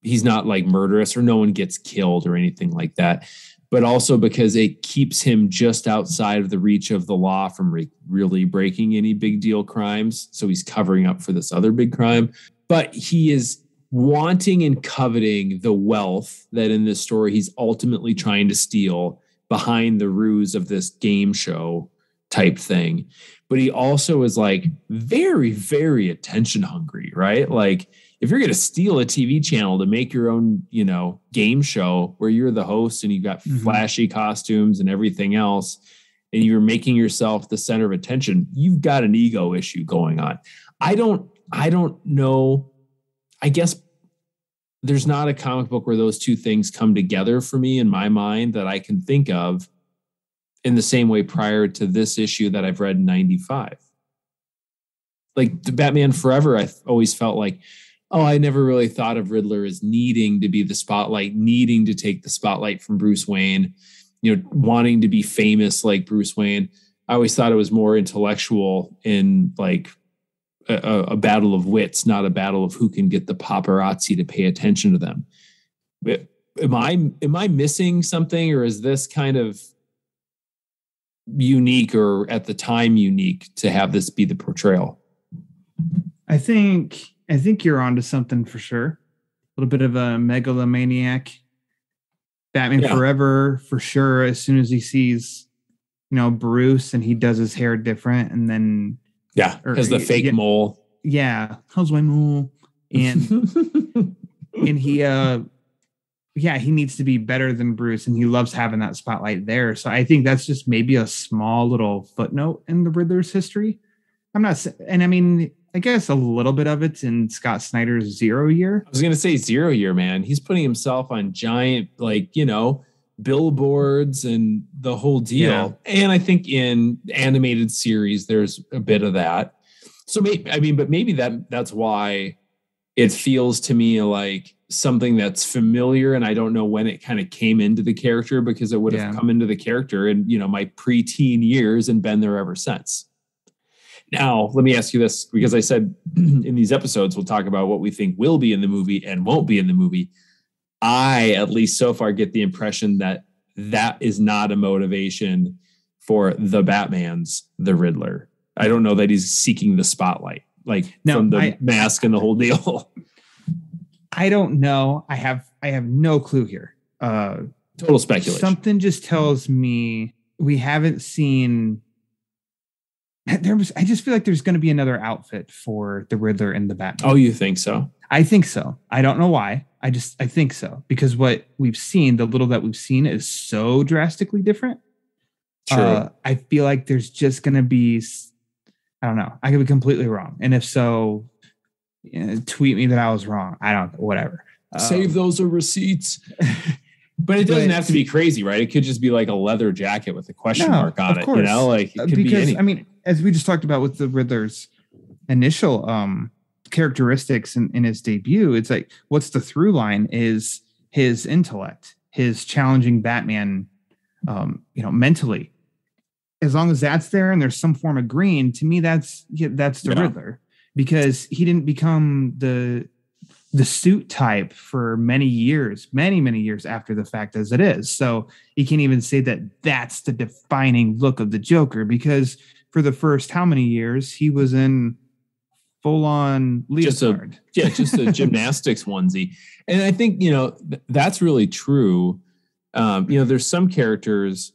he's not like murderous, or no one gets killed or anything like that, but also because it keeps him just outside of the reach of the law from re- really breaking any big deal crimes. So he's covering up for this other big crime, but he is wanting and coveting the wealth that in this story he's ultimately trying to steal behind the ruse of this game show type thing. But he also is like very, very attention hungry, right? Like, if you're going to steal a T V channel to make your own, you know, game show where you're the host and you've got mm-hmm. flashy costumes and everything else, and you're making yourself the center of attention, you've got an ego issue going on. I don't, I don't know. I guess there's not a comic book where those two things come together for me in my mind that I can think of in the same way prior to this issue that I've read in ninety-five. Like the Batman Forever, I always felt like, oh, I never really thought of Riddler as needing to be the spotlight, needing to take the spotlight from Bruce Wayne, you know, wanting to be famous like Bruce Wayne. I always thought it was more intellectual, in like a, a battle of wits, not a battle of who can get the paparazzi to pay attention to them. Am I, am I missing something, or is this kind of unique, or at the time unique, to have this be the portrayal? I think... I think you're onto something for sure. A little bit of a megalomaniac. Batman yeah. Forever, for sure. As soon as he sees, you know, Bruce, and he does his hair different, and then yeah, has the fake yeah, mole. Yeah, how's my mole? And and he, uh, yeah, he needs to be better than Bruce, and he loves having that spotlight there. So I think that's just maybe a small little footnote in the Riddler's history. I'm not, and I mean. I guess a little bit of it's in Scott Snyder's Zero Year. I was going to say Zero Year, man. He's putting himself on giant, like, you know, billboards and the whole deal. Yeah. And I think in animated series, there's a bit of that. So maybe, I mean, but maybe that that's why it feels to me like something that's familiar. And I don't know when it kind of came into the character, because it would have yeah. come into the character in, you know, my preteen years and been there ever since. Now, let me ask you this, because I said in these episodes, we'll talk about what we think will be in the movie and won't be in the movie. I, at least so far, get the impression that that is not a motivation for the Batman's, the Riddler. I don't know that he's seeking the spotlight. like now, from the I, mask and the whole deal? I don't know. I have I have no clue here. Uh, Total speculation. Something just tells me we haven't seen. There was. I just feel like there's going to be another outfit for the Riddler and the Batman. Oh, you think so? I think so. I don't know why. I just I think so because what we've seen, the little that we've seen, is so drastically different. True. Uh, I feel like there's just going to be. I don't know. I could be completely wrong, and if so, you know, tweet me that I was wrong. I don't. Whatever. Save um, those are receipts. But it doesn't but, have to be crazy, right? It could just be like a leather jacket with a question no, mark on it. You know, like it could because, be anything. I mean, as we just talked about with the Riddler's initial um, characteristics in, in his debut, it's like what's the through line is his intellect, his challenging Batman, um, you know, mentally. As long as that's there and there's some form of green, to me, that's yeah, that's the yeah. Riddler, because he didn't become the. the suit type for many years, many, many years after the fact as it is. So you can't even say that that's the defining look of the Joker, because for the first how many years he was in full on leotard. Just a, yeah, just a gymnastics onesie. And I think, you know, th- that's really true. Um, you know, there's some characters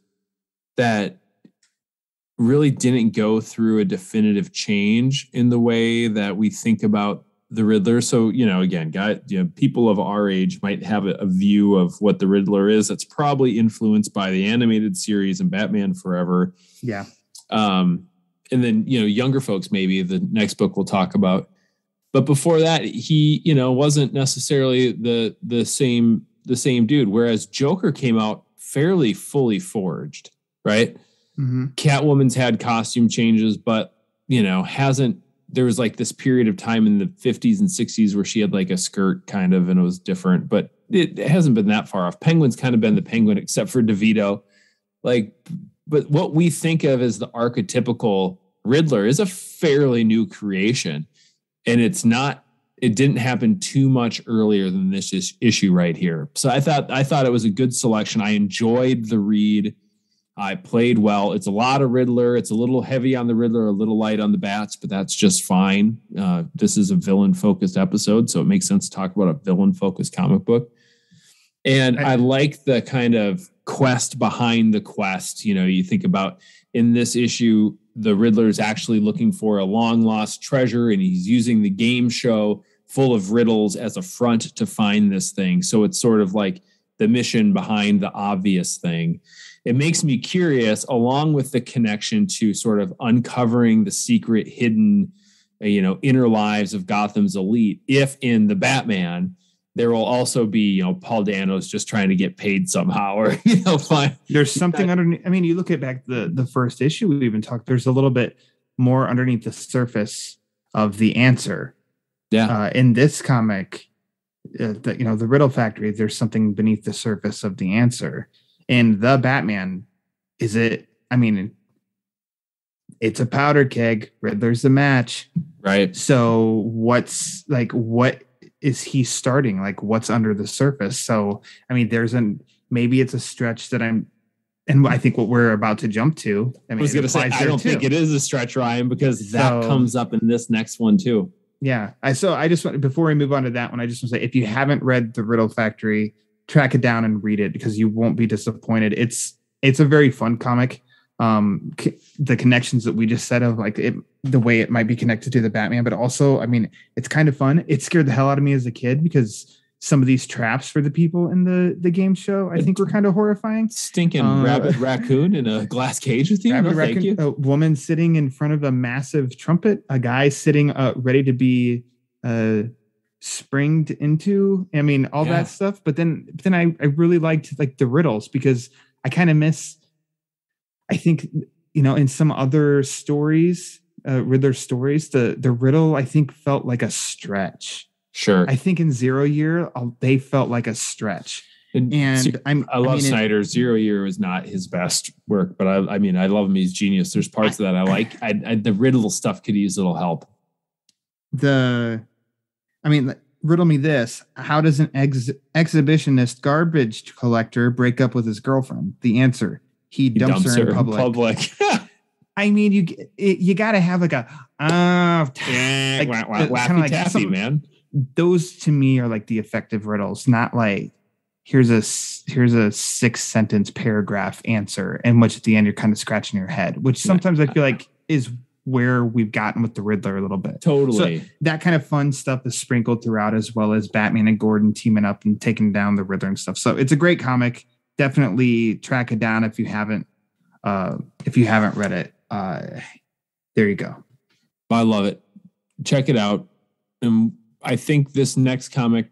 that really didn't go through a definitive change in the way that we think about the Riddler. So, you know, again, got, you know, people of our age might have a, a view of what the Riddler is that's probably influenced by the animated series and Batman Forever. Yeah. Um, and then, you know, younger folks, maybe the next book we'll talk about. But before that, he, you know, wasn't necessarily the the same the same dude. Whereas Joker came out fairly fully forged, right? Mm-hmm. Catwoman's had costume changes, but you know, hasn't. There was like this period of time in the fifties and sixties where she had like a skirt kind of, and it was different, but it, it hasn't been that far off. Penguin's kind of been the Penguin except for DeVito. Like, but what we think of as the archetypical Riddler is a fairly new creation, and it's not, it didn't happen too much earlier than this is, issue right here. So I thought, I thought it was a good selection. I enjoyed the read. I played well. It's a lot of Riddler. It's a little heavy on the Riddler, a little light on the bats, but that's just fine. Uh, this is a villain-focused episode, so it makes sense to talk about a villain-focused comic book. And I, I like the kind of quest behind the quest. You know, you think about in this issue, the Riddler is actually looking for a long-lost treasure, and he's using the game show full of riddles as a front to find this thing. So it's sort of like the mission behind the obvious thing. It makes me curious, along with the connection to sort of uncovering the secret hidden, you know, inner lives of Gotham's elite. If in the Batman, there will also be, you know, Paul Dano's just trying to get paid somehow, or, you know, fine. There's something that, underneath. I mean, you look at back the, the first issue we even talked, there's a little bit more underneath the surface of the answer. Yeah. Uh, in this comic, Uh, the, you know, the Riddle Factory, there's something beneath the surface of the answer. And the Batman, is it, I mean, it's a powder keg. Riddler's the match. Right. So what's like, what is he starting? Like what's under the surface? So, I mean, there's an, maybe it's a stretch that I'm, and I think what we're about to jump to. I, mean, I was going to say, I don't too. think it is a stretch, Ryan, because that so, comes up in this next one too. Yeah, I so I just want before we move on to that one, I just want to say if you haven't read The Riddle Factory, track it down and read it because you won't be disappointed. It's it's a very fun comic. Um, c- the connections that we just said of like it, the way it might be connected to the Batman, but also I mean it's kind of fun. It scared the hell out of me as a kid because some of these traps for the people in the, the game show I think were kind of horrifying. Stinking uh, rabbit raccoon in a glass cage with you. Rabbit no, raccoon, thank you. A woman sitting in front of a massive trumpet. A guy sitting uh, ready to be uh, springed into. I mean, all yeah. that stuff. But then, but then I, I really liked like the riddles because I kind of miss. I think you know in some other stories, uh, Riddler stories, the the riddle I think felt like a stretch. Sure. I think in Zero Year, I'll, they felt like a stretch. And, and I'm, I love I mean, Snyder. It, Zero Year is not his best work, but I, I mean, I love him. He's genius. There's parts I, of that I like. I, I, the riddle stuff could use a little help. The, I mean, riddle me this. How does an ex, exhibitionist garbage collector break up with his girlfriend? The answer, he dumps, he dumps her, her in public. In public. I mean, you you got to have like a ah, uh, yeah, like, wha- wha- kind of like taffy, man. Those to me are like the effective riddles, not like here's a here's a six sentence paragraph answer, in which at the end you're kind of scratching your head, which sometimes I feel like is where we've gotten with the Riddler a little bit. Totally. So that kind of fun stuff is sprinkled throughout, as well as Batman and Gordon teaming up and taking down the Riddler and stuff. So it's a great comic. Definitely track it down if you haven't uh, if you haven't read it. Uh, there you go. I love it. Check it out. And I think this next comic,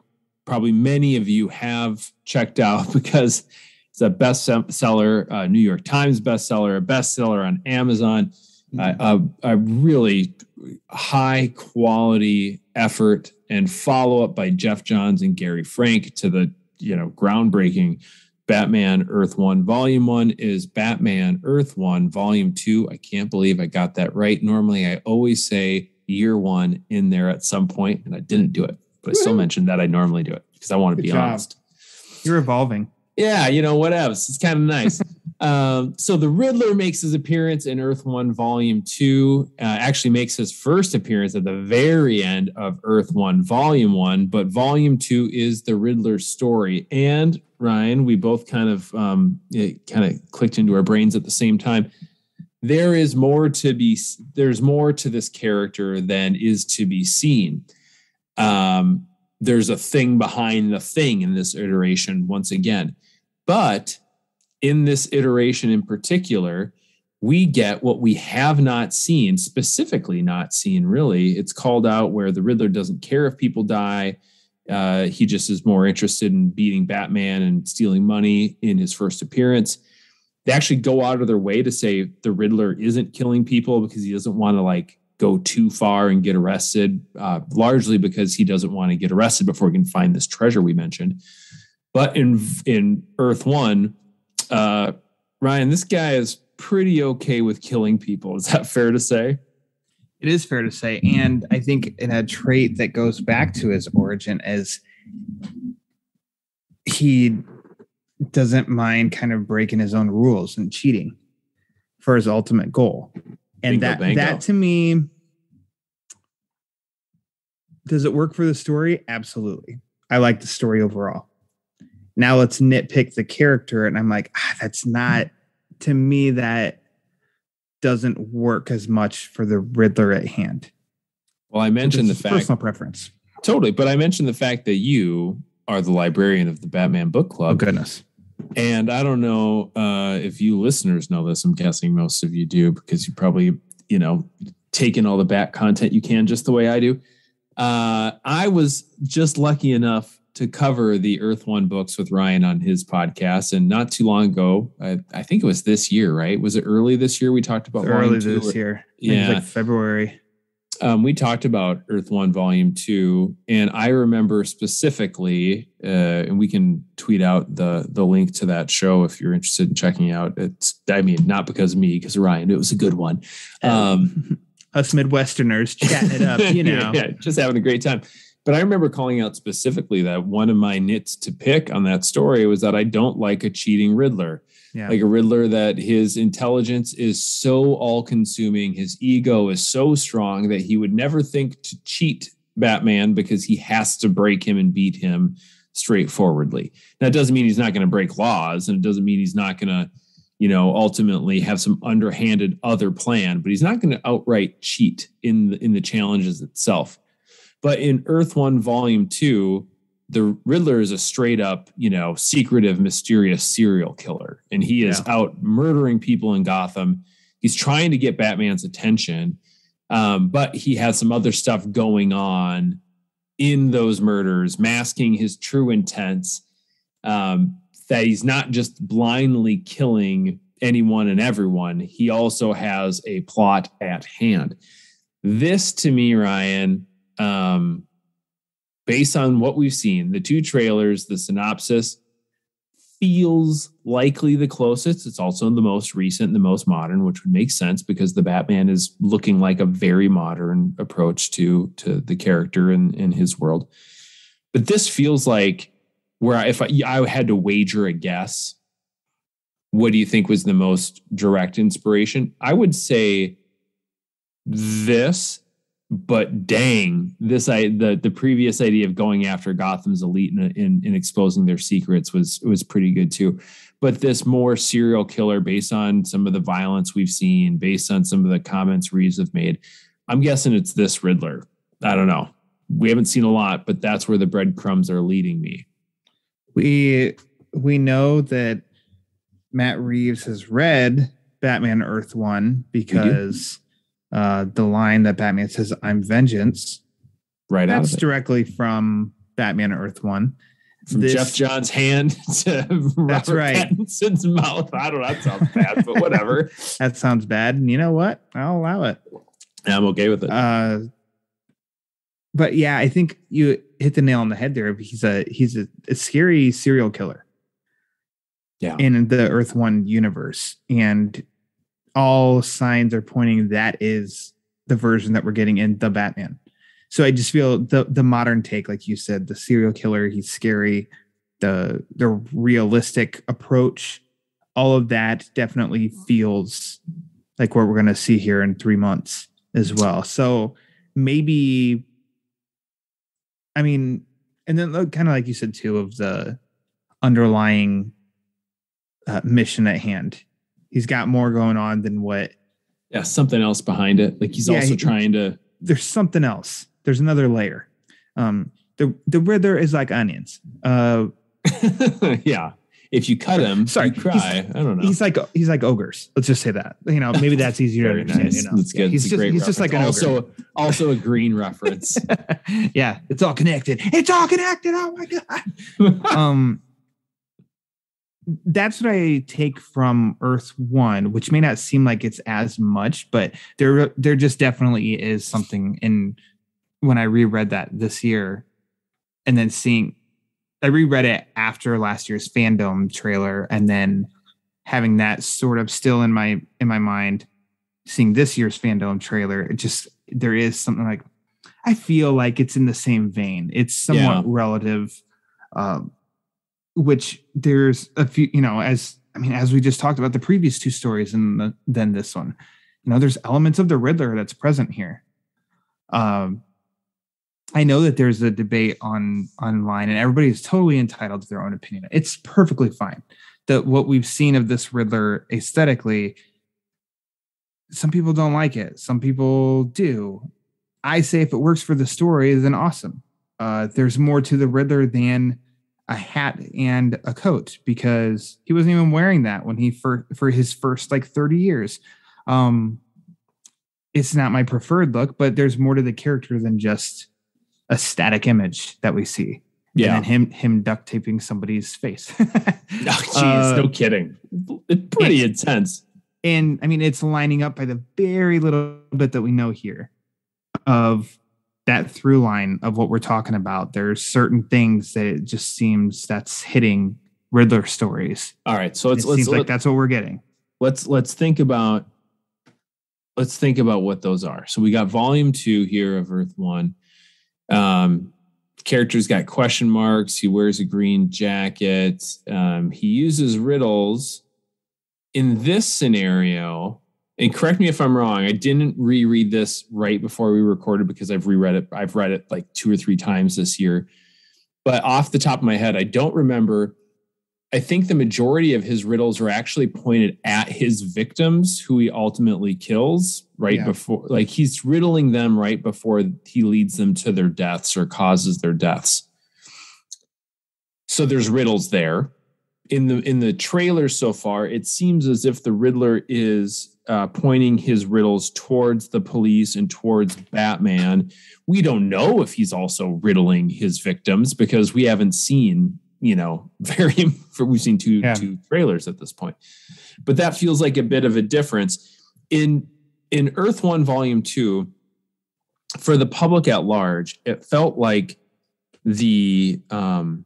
probably many of you have checked out because it's a bestseller, uh, New York Times bestseller, a bestseller on Amazon. Uh, a, a really high quality effort and follow up by Jeff Johns and Gary Frank to the, you know, groundbreaking Batman Earth One. Volume one is Batman Earth One. Volume two, I can't believe I got that right. Normally I always say year one in there at some point, and I didn't do it, but I still mentioned that I normally do it because I want to be honest. You're evolving. Yeah. You know, whatevs. It's kind of nice. Um, so the Riddler makes his appearance in Earth One Volume Two. Uh, actually, makes his first appearance at the very end of Earth One Volume One. But Volume Two is the Riddler's story. And Ryan, we both kind of um, it kind of clicked into our brains at the same time. There is more to be. There's more to this character than is to be seen. Um, there's a thing behind the thing in this iteration once again, but in this iteration in particular, we get what we have not seen, specifically not seen, really. It's called out where the Riddler doesn't care if people die. Uh, he just is more interested in beating Batman and stealing money in his first appearance. They actually go out of their way to say the Riddler isn't killing people because he doesn't want to like go too far and get arrested, uh, largely because he doesn't want to get arrested before we can find this treasure we mentioned. But in in Earth One, Uh, Ryan, this guy is pretty okay with killing people. Is that fair to say? It is fair to say. And I think in a trait that goes back to his origin is he doesn't mind kind of breaking his own rules and cheating for his ultimate goal. And bingo, that, bingo. that to me, does it work for the story? Absolutely. I like the story overall. Now let's nitpick the character. And I'm like, ah, that's not, to me, that doesn't work as much for the Riddler at hand. Well, I mentioned so the fact. Personal preference. Totally. But I mentioned the fact that you are the librarian of the Batman Book Club. Oh, goodness. And I don't know uh, if you listeners know this. I'm guessing most of you do because you probably, you know, taken all the Bat content you can just the way I do. Uh, I was just lucky enough to cover the Earth One books with Ryan on his podcast. And not too long ago, I, I think it was this year, right? Was it early this year? We talked about early two, this or, year. Yeah. It was like February. Um, we talked about Earth One Volume Two. And I remember specifically, uh, and we can tweet out the, the link to that show if you're interested in checking out. It's, I mean, not because of me, because of Ryan, it was a good one. Um, Us Midwesterners chatting it up, you know, yeah, just having a great time. But I remember calling out specifically that one of my nits to pick on that story was that I don't like a cheating Riddler, yeah. Like a Riddler that his intelligence is so all-consuming, his ego is so strong that he would never think to cheat Batman because he has to break him and beat him straightforwardly. That doesn't mean he's not going to break laws, and it doesn't mean he's not going to, you know, ultimately have some underhanded other plan, but he's not going to outright cheat in the, in the challenges itself. But in Earth One Volume Two, the Riddler is a straight up, you know, secretive, mysterious serial killer. And he is yeah. out murdering people in Gotham. He's trying to get Batman's attention. Um, but he has some other stuff going on in those murders, masking his true intents, um, that he's not just blindly killing anyone and everyone. He also has a plot at hand. This to me, Ryan, Um, based on what we've seen, the two trailers, the synopsis feels likely the closest. It's also the most recent, the most modern, which would make sense because the Batman is looking like a very modern approach to, to the character and in, in his world. But this feels like where I, if I, I had to wager a guess, what do you think was the most direct inspiration? I would say this, but dang, this I the the previous idea of going after Gotham's elite and, and, and exposing their secrets was was pretty good too. But this more serial killer, based on some of the violence we've seen, based on some of the comments Reeves have made, I'm guessing it's this Riddler. I don't know. We haven't seen a lot, but that's where the breadcrumbs are leading me. We we know that Matt Reeves has read Batman Earth One because uh, the line that Batman says, "I'm vengeance," right? That's directly from Batman Earth One. From this, Jeff Johns' hand to Robert right. Pattinson's mouth. I don't know. That sounds bad, but whatever. That sounds bad. And you know what? I'll allow it. I'm okay with it. Uh, but yeah, I think you hit the nail on the head there. He's a he's a, a scary serial killer. Yeah. In the Earth One universe. And all signs are pointing that is the version that we're getting in the Batman. So I just feel the the modern take, like you said, the serial killer, he's scary, the the realistic approach, all of that definitely feels like what we're going to see here in three months as well. So maybe, I mean, and then kind of like you said too, of the underlying uh, mission at hand, he's got more going on than what. Yeah, something else behind it. Like he's yeah, also he, trying to. There's something else. There's another layer. Um, the the Riddler is like onions. Uh, yeah. If you cut him, sorry, you cry. I don't know. He's like he's like ogres. Let's just say that. You know, maybe that's easier to understand. Nice. You know? That's good. Yeah, he's it's just, a great he's just like an also ogre. also a green reference. Yeah, it's all connected. It's all connected. Oh my god. um, that's what I take from Earth One, which may not seem like it's as much, but there there just definitely is something in. When I reread that this year and then seeing, I reread it after last year's fandom trailer and then having that sort of still in my, in my mind, seeing this year's fandom trailer, it just, there is something like, I feel like it's in the same vein. It's somewhat yeah. relative, um, which there's a few, you know, as, I mean, as we just talked about the previous two stories and the, then this one, you know, there's elements of the Riddler that's present here. Um, I know that there's a debate on online and everybody is totally entitled to their own opinion. It's perfectly fine that what we've seen of this Riddler aesthetically, some people don't like it. Some people do. I say, if it works for the story, then awesome. Uh, there's more to the Riddler than a hat and a coat because he wasn't even wearing that when he for, for his first like thirty years. Um, it's not my preferred look, but there's more to the character than just a static image that we see. Yeah. And him, him duct taping somebody's face. Oh, jeez, uh, no kidding. It's pretty and, intense. And I mean, it's lining up by the very little bit that we know here of that through line of what we're talking about. There's certain things that it just seems that's hitting Riddler stories. All right. So it's, it let's, seems let's, like that's what we're getting. Let's, let's think about, let's think about what those are. So we got volume two here of Earth One. Um, character's got question marks. He wears a green jacket. Um, he uses riddles in this scenario. And correct me if I'm wrong. I didn't reread this right before we recorded because I've reread it. I've read it like two or three times this year, but off the top of my head, I don't remember. I think the majority of his riddles are actually pointed at his victims who he ultimately kills right yeah. before, like he's riddling them right before he leads them to their deaths or causes their deaths. So there's riddles there. In the, in the trailer so far, it seems as if the Riddler is uh, pointing his riddles towards the police and towards Batman. We don't know if he's also riddling his victims because we haven't seen you know, very, we've seen two, yeah. two trailers at this point, but that feels like a bit of a difference in, in Earth One volume two for the public at large. It felt like the, um,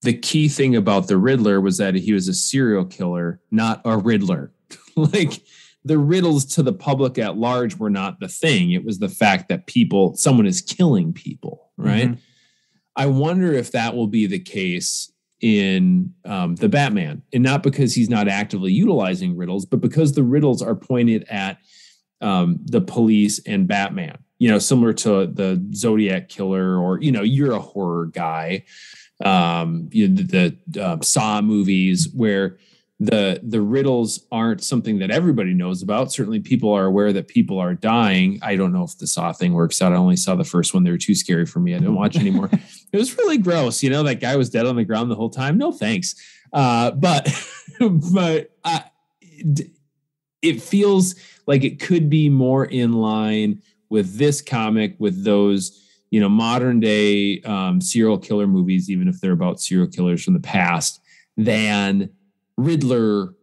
the key thing about the Riddler was that he was a serial killer, not a Riddler. Like the riddles to the public at large were not the thing. It was the fact that people, someone is killing people, right? Mm-hmm. I wonder if that will be the case in um, the Batman, and not because he's not actively utilizing riddles, but because the riddles are pointed at um, the police and Batman, you know, similar to the Zodiac killer, or, you know, you're a horror guy, um, you know, the, the uh, Saw movies, where the, the riddles aren't something that everybody knows about. Certainly people are aware that people are dying. I don't know if the Saw thing works out. I only saw the first one. They were too scary for me. I didn't watch anymore. It was really gross. You know, that guy was dead on the ground the whole time. No, thanks. Uh, but, but I, it feels like it could be more in line with this comic, with those, you know, modern day um, serial killer movies, even if they're about serial killers from the past, than Riddler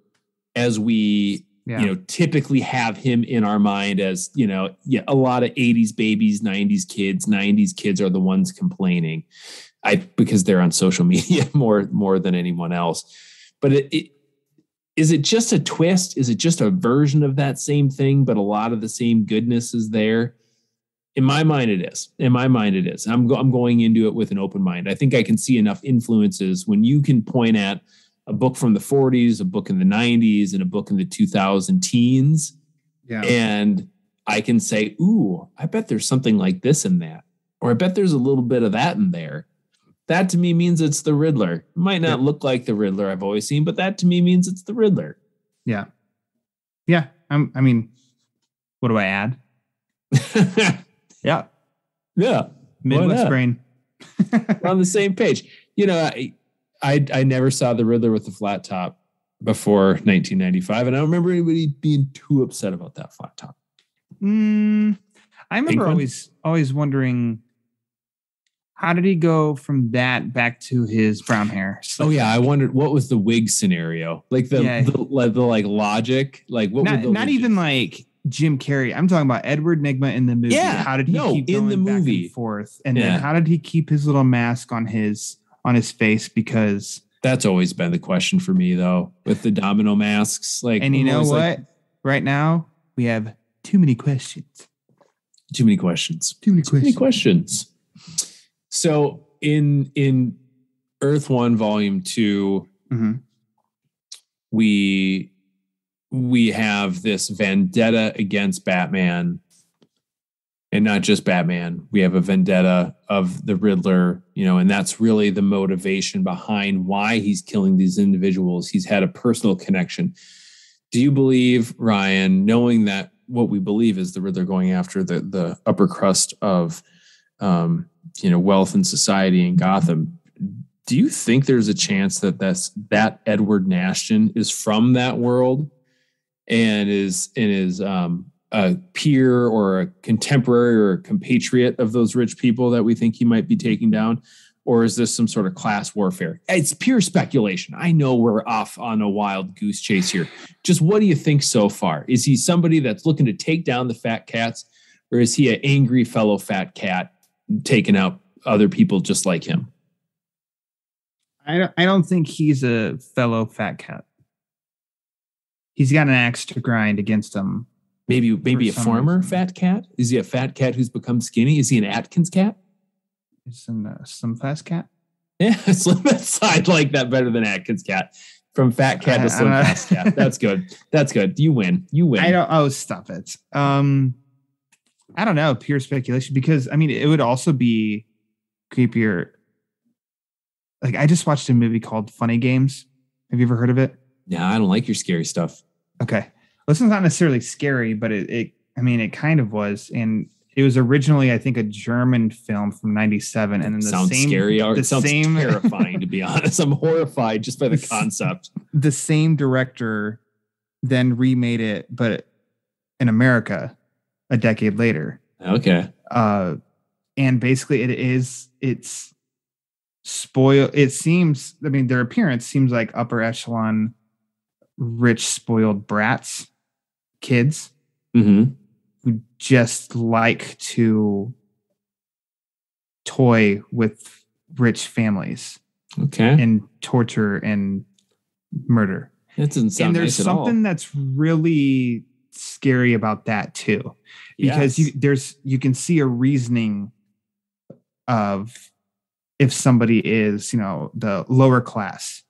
as we, yeah. you know, typically have him in our mind as, you know, yeah, a lot of eighties babies, nineties kids, nineties kids are the ones complaining, I because they're on social media more, more than anyone else. But it, it, is it just a twist? Is it just a version of that same thing, but a lot of the same goodness is there? In my mind, it is. In my mind, it is. I'm, go, I'm going into it with an open mind. I think I can see enough influences when you can point at a book from the forties, a book in the nineties, and a book in the two thousand teens. Yeah. And I can say, ooh, I bet there's something like this in that. Or I bet there's a little bit of that in there. That to me means it's the Riddler. It might not yeah. look like the Riddler I've always seen, but that to me means it's the Riddler. Yeah. Yeah. I'm, I mean, what do I add? yeah. Yeah. Midwest brain. We're on the same page. You know, I, I I never saw the Riddler with the flat top before nineteen ninety-five, and I don't remember anybody being too upset about that flat top. Mm, I remember Penguin? always always wondering, how did he go from that back to his brown hair? So, oh yeah, I wondered what was the wig scenario, like the yeah. the, the, the like logic, like what? Not, the not even like Jim Carrey. I'm talking about Edward Nygma in the movie. Yeah, how did he no, keep going in the movie. back and forth, and yeah. then how did he keep his little mask on his? on his face, because that's always been the question for me though, with the domino masks. Like, and you know what, like, right now we have too many questions, too many questions, too many, too questions. many questions. So in, in Earth One volume two, mm-hmm. we, we have this vendetta against Batman. And not just Batman, we have a vendetta of the Riddler, you know, and that's really the motivation behind why he's killing these individuals. He's had a personal connection. Do you believe, Ryan, knowing that what we believe is the Riddler going after the, the upper crust of, um, you know, wealth and society in Gotham, do you think there's a chance that that's, that Edward Nashton is from that world and is, and is, um, a peer or a contemporary or a compatriot of those rich people that we think he might be taking down? Or is this some sort of class warfare? It's pure speculation. I know we're off on a wild goose chase here. Just what do you think so far? Is he somebody that's looking to take down the fat cats, or is he an angry fellow fat cat taking out other people just like him? I don't, I don't think he's a fellow fat cat. He's got an axe to grind against him. Maybe maybe a former reason. fat cat? Is he a fat cat who's become skinny? Is he an Atkins cat? Some uh, some fast cat? Yeah, Slim Fast. I like that better than Atkins cat. From fat cat I, to Slim Fast cat. That's good. That's good. You win. You win. I don't. Oh, stop it. Um, I don't know. Pure speculation. Because I mean, it would also be creepier. Like, I just watched a movie called Funny Games. Have you ever heard of it? No, I don't like your scary stuff. Okay. This is not necessarily scary, but it, it, I mean, it kind of was. And it was originally, I think, a German film from ninety-seven. And then the sounds same, scary. The it sounds same, terrifying, to be honest. I'm horrified just by the concept. The same director then remade it, but in America a decade later. Okay. Uh, and basically it is, it's spoil. It seems, I mean, their appearance seems like upper echelon, rich, spoiled brats. Kids mm-hmm. who just like to toy with rich families, okay, and torture and murder. That doesn't sound and there's nice at something all. That's really scary about that too, because yes. you, there's you can see a reasoning of if somebody is, you know, the lower class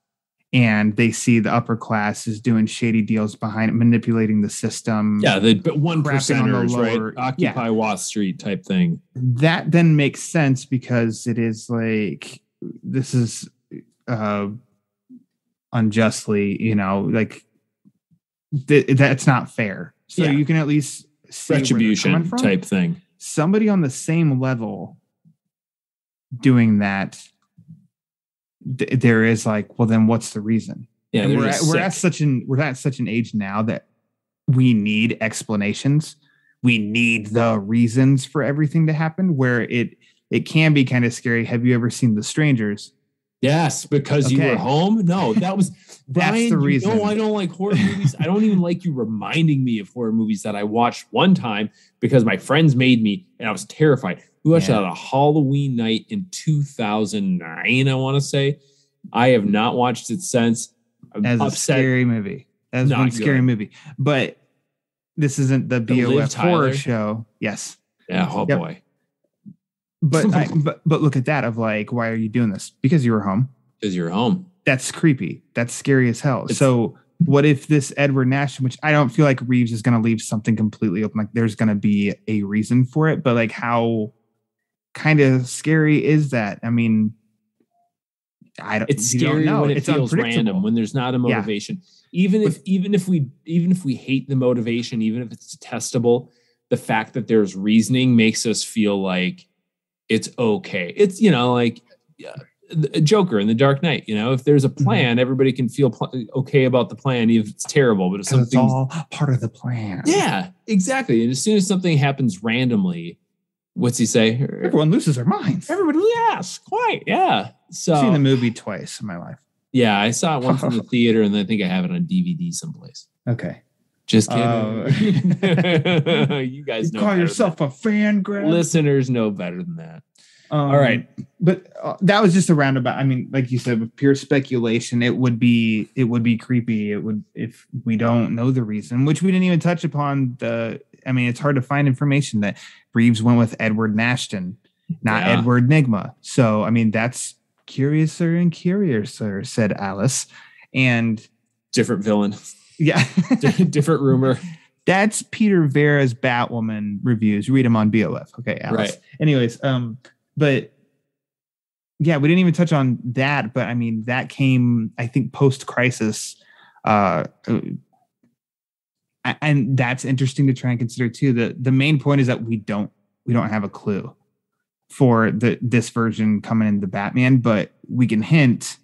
and they see the upper class is doing shady deals behind it, manipulating the system. Yeah, the one percenters, right? Occupy yeah. Wall Street type thing. That then makes sense because it is like, this is uh, unjustly, you know, like th- that's not fair. So yeah. you can at least see retribution type thing. Somebody on the same level doing that, th- there is like, well, then what's the reason? Yeah, and we're at, we're at such an we're at such an age now that we need explanations. We need the reasons for everything to happen. Where it it can be kind of scary. Have you ever seen The Strangers? Yes, because okay. you were home. No, that was that's Ryan, the reason. You no, know, I don't like horror movies. I don't even like you reminding me of horror movies that I watched one time because my friends made me, and I was terrified. We watched yeah. that on a Halloween night in two thousand nine, I want to say. I have not watched it since. I'm As upset. a scary movie. As not one scary good. movie. But this isn't the, the B O F horror show. Yes. Yeah, oh yep. boy. But, I, but but look at that of like, why are you doing this? Because you were home. Because you were home. That's creepy. That's scary as hell. It's, so what if this Edward Nygma, which I don't feel like Reeves is going to leave something completely open. Like there's going to be a reason for it. But like how kind of scary is that? I mean, I don't. It's scary don't know. when it it's feels random, when there's not a motivation. Yeah. Even if but, even if we even if we hate the motivation, even if it's detestable, the fact that there's reasoning makes us feel like it's okay. It's, you know, like a Joker in The Dark Knight, you know, if there's a plan, mm-hmm. everybody can feel pl- okay about the plan, even if it's terrible, but if something's it's all part of the plan. Yeah, exactly. And as soon as something happens randomly, what's he say? Everyone loses their minds. Everybody, yes, quite. Yeah. So I've seen the movie twice in my life. Yeah. I saw it once in the theater and I think I have it on D V D someplace. Okay. Just kidding. Uh, you guys know. You call yourself than that. a fan grab. Listeners know better than that. Um, All right, but uh, that was just a roundabout. I mean, like you said, with pure speculation, it would be it would be creepy. It would if we don't know the reason, which we didn't even touch upon. The I mean, it's hard to find information that Reeves went with Edward Nashton, not yeah. Edward Nygma. So I mean, that's curiouser and curiouser, said Alice. And different villain. Yeah. Different rumor. That's Peter Verra's Batwoman reviews. Read them on B O F. Okay, Alice. Right. Anyways, um, but yeah, we didn't even touch on that. But I mean, that came, I think, post-crisis. Uh, and that's interesting to try and consider, too. The The main point is that we don't we don't have a clue for the this version coming into Batman. But we can hint.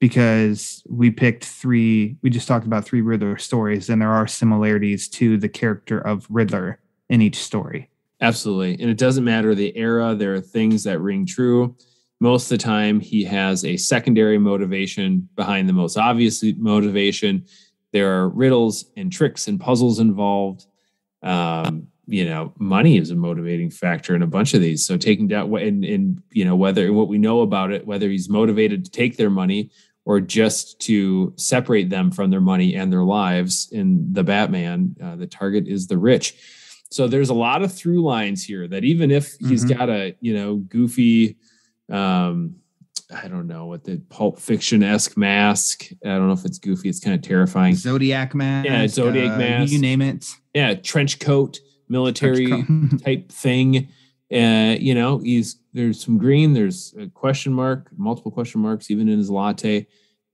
Because we picked three, we just talked about three Riddler stories, and there are similarities to the character of Riddler in each story. Absolutely. And it doesn't matter the era, there are things that ring true. Most of the time, he has a secondary motivation behind the most obvious motivation. There are riddles and tricks and puzzles involved. Um, you know, money is a motivating factor in a bunch of these. So taking down, and, and you know, whether what we know about it, whether he's motivated to take their money, or just to separate them from their money and their lives. In the Batman, uh, the target is the rich. So there's a lot of through lines here that even if he's mm-hmm. got a, you know, goofy, um, I don't know what the Pulp Fiction-esque mask. I don't know if it's goofy. It's kind of terrifying. Zodiac mask. Yeah, Zodiac uh, mask. You name it. Yeah, trench coat, military trench coat. type thing. Uh, you know, he's there's some green. There's a question mark, multiple question marks, even in his latte.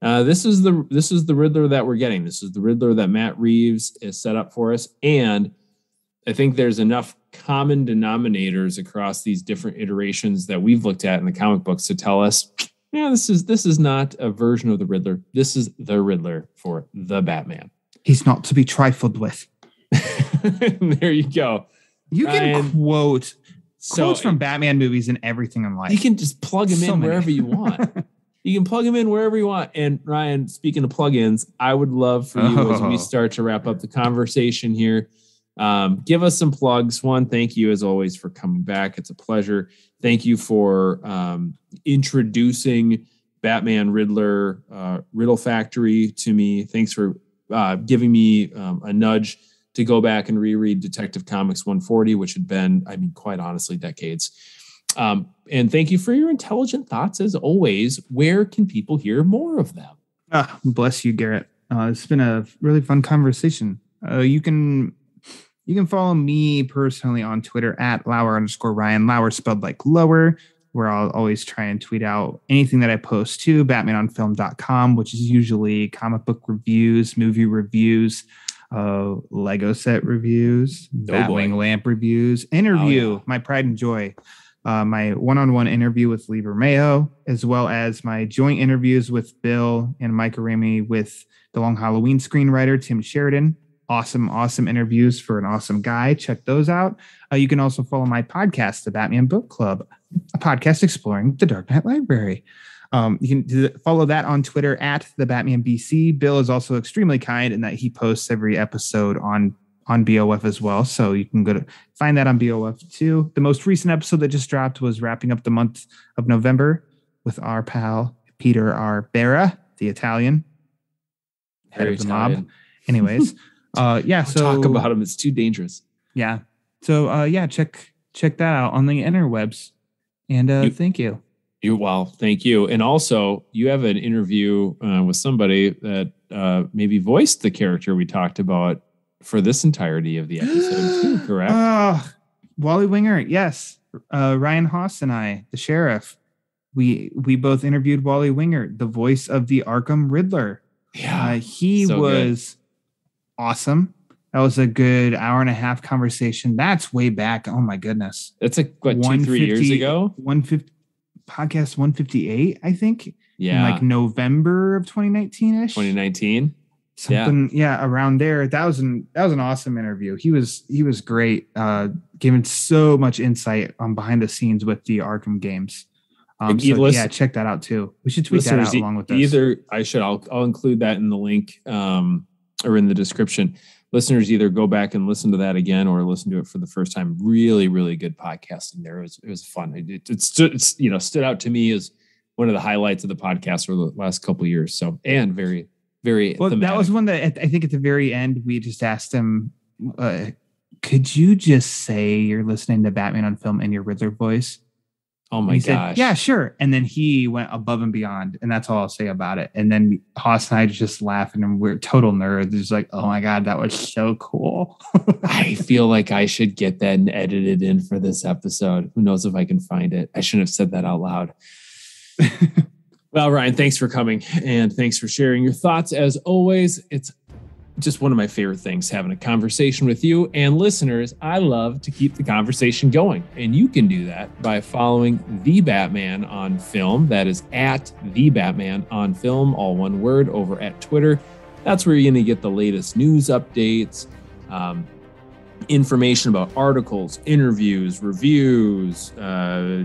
Uh, this is the this is the Riddler that we're getting. This is the Riddler that Matt Reeves is set up for us. And I think there's enough common denominators across these different iterations that we've looked at in the comic books to tell us, yeah, this is this is not a version of the Riddler. This is the Riddler for the Batman. He's not to be trifled with. There you go. You Ryan, can quote. So quotes from Batman movies and everything in life. You can just plug them so in many. wherever you want. You can plug them in wherever you want. And Ryan, speaking of plugins, I would love for you oh. as we start to wrap up the conversation here. Um, give us some plugs. One, thank you as always for coming back. It's a pleasure. Thank you for um, introducing Batman Riddler uh, Riddle Factory to me. Thanks for uh, giving me um, a nudge to go back and reread Detective Comics one forty, which had been, I mean, quite honestly, decades. Um, and thank you for your intelligent thoughts as always. Where can people hear more of them? Ah, bless you, Garrett. Uh, it's been a really fun conversation. Uh, you can you can follow me personally on Twitter at Lower underscore Ryan Lower, spelled like lower, where I'll always try and tweet out anything that I post to batman on film dot com, which is usually comic book reviews, movie reviews, uh, Lego set reviews, no Batwing boy. lamp reviews, interview, oh, yeah. my pride and joy. Uh, my one-on-one interview with Lee Bermejo, as well as my joint interviews with Bill and Mike Arami with the Long Halloween screenwriter, Tim Sheridan. Awesome, awesome interviews for an awesome guy. Check those out. Uh, you can also follow my podcast, The Batman Book Club, a podcast exploring the Dark Knight Library. Um, you can follow that on Twitter at The Batman B C. Bill is also extremely kind in that he posts every episode on on B O F as well. So you can go to find that on B O F too. The most recent episode that just dropped was wrapping up the month of November with our pal, Peter R. Verra, the Italian head Very of the Italian. mob. Anyways. uh, yeah. So talk about him. It's too dangerous. Yeah. So uh, yeah, check, check that out on the interwebs. And uh, you, thank you. You, well, thank you. And also you have an interview uh, with somebody that uh, maybe voiced the character we talked about for this entirety of the episode, too, correct? Uh, Wally Winger, yes. Uh, Ryan Haas and I, the sheriff, we we both interviewed Wally Winger, the voice of the Arkham Riddler. Yeah, uh, he so was good. awesome. That was a good hour and a half conversation. That's way back. Oh my goodness, that's like what two, three years ago. one fifty podcast one fifty-eight, I think. Yeah, in like November of twenty nineteen ish. twenty nineteen. Something, yeah. yeah, around there. That was an that was an awesome interview. He was he was great, uh, giving so much insight on behind the scenes with the Arkham games. Um, so, listen, yeah, check that out too. We should tweet that out along with this. Either I should I'll I'll include that in the link um, or in the description. Listeners, either go back and listen to that again or listen to it for the first time. Really, really good podcasting there. It was it was fun. It, it, it stood it's, you know stood out to me as one of the highlights of the podcast for the last couple of years. So and very. Very well, thematic. That was one that I think at the very end, we just asked him, uh, could you just say you're listening to Batman on Film in your Riddler voice? Oh, my gosh. Said, yeah, sure. And then he went above and beyond. And that's all I'll say about it. And then Haas and I just laughing and we're total nerds. It's like, oh, my God, that was so cool. I feel like I should get that and edit it in for this episode. Who knows if I can find it? I shouldn't have said that out loud. Well, Ryan, thanks for coming and thanks for sharing your thoughts. As always, it's just one of my favorite things, having a conversation with you. And listeners, I love to keep the conversation going. And you can do that by following The Batman on Film. That is at The Batman on Film, all one word, over at Twitter. That's where you're going to get the latest news updates, um, information about articles, interviews, reviews, uh,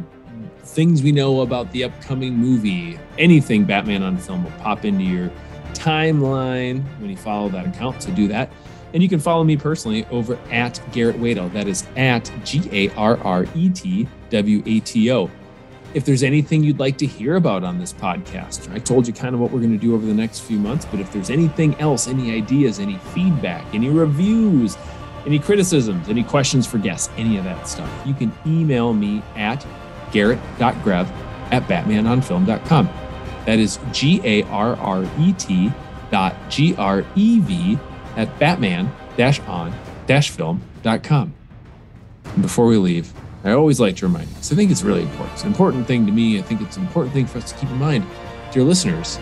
things we know about the upcoming movie. Anything Batman on Film will pop into your timeline when you follow that account, so do that. And you can follow me personally over at Garrett Waito. That is at G A R R E T W A T O. If there's anything you'd like to hear about on this podcast, I told you kind of what we're going to do over the next few months, but if there's anything else, any ideas, any feedback, any reviews, any criticisms, any questions for guests, any of that stuff, you can email me at Garrett.grev at batman on film dot com. That is G A R R E T dot G R E V at batman on film dot com. And before we leave, I always like to remind you, because I think it's really important. It's an important thing to me. I think it's an important thing for us to keep in mind. Dear listeners,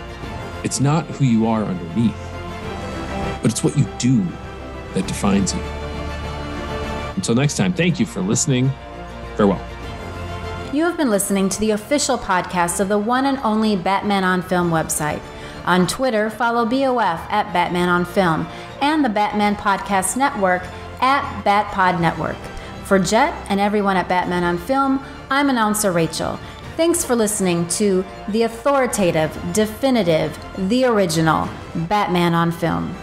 it's not who you are underneath, but it's what you do that defines you. Until next time, thank you for listening. Farewell. You have been listening to the official podcast of the one and only Batman on Film website. On Twitter, follow B O F at Batman on Film and the Batman Podcast Network at BatPodNetwork. For Jet and everyone at Batman on Film, I'm announcer Rachel. Thanks for listening to the authoritative, definitive, the original Batman on Film.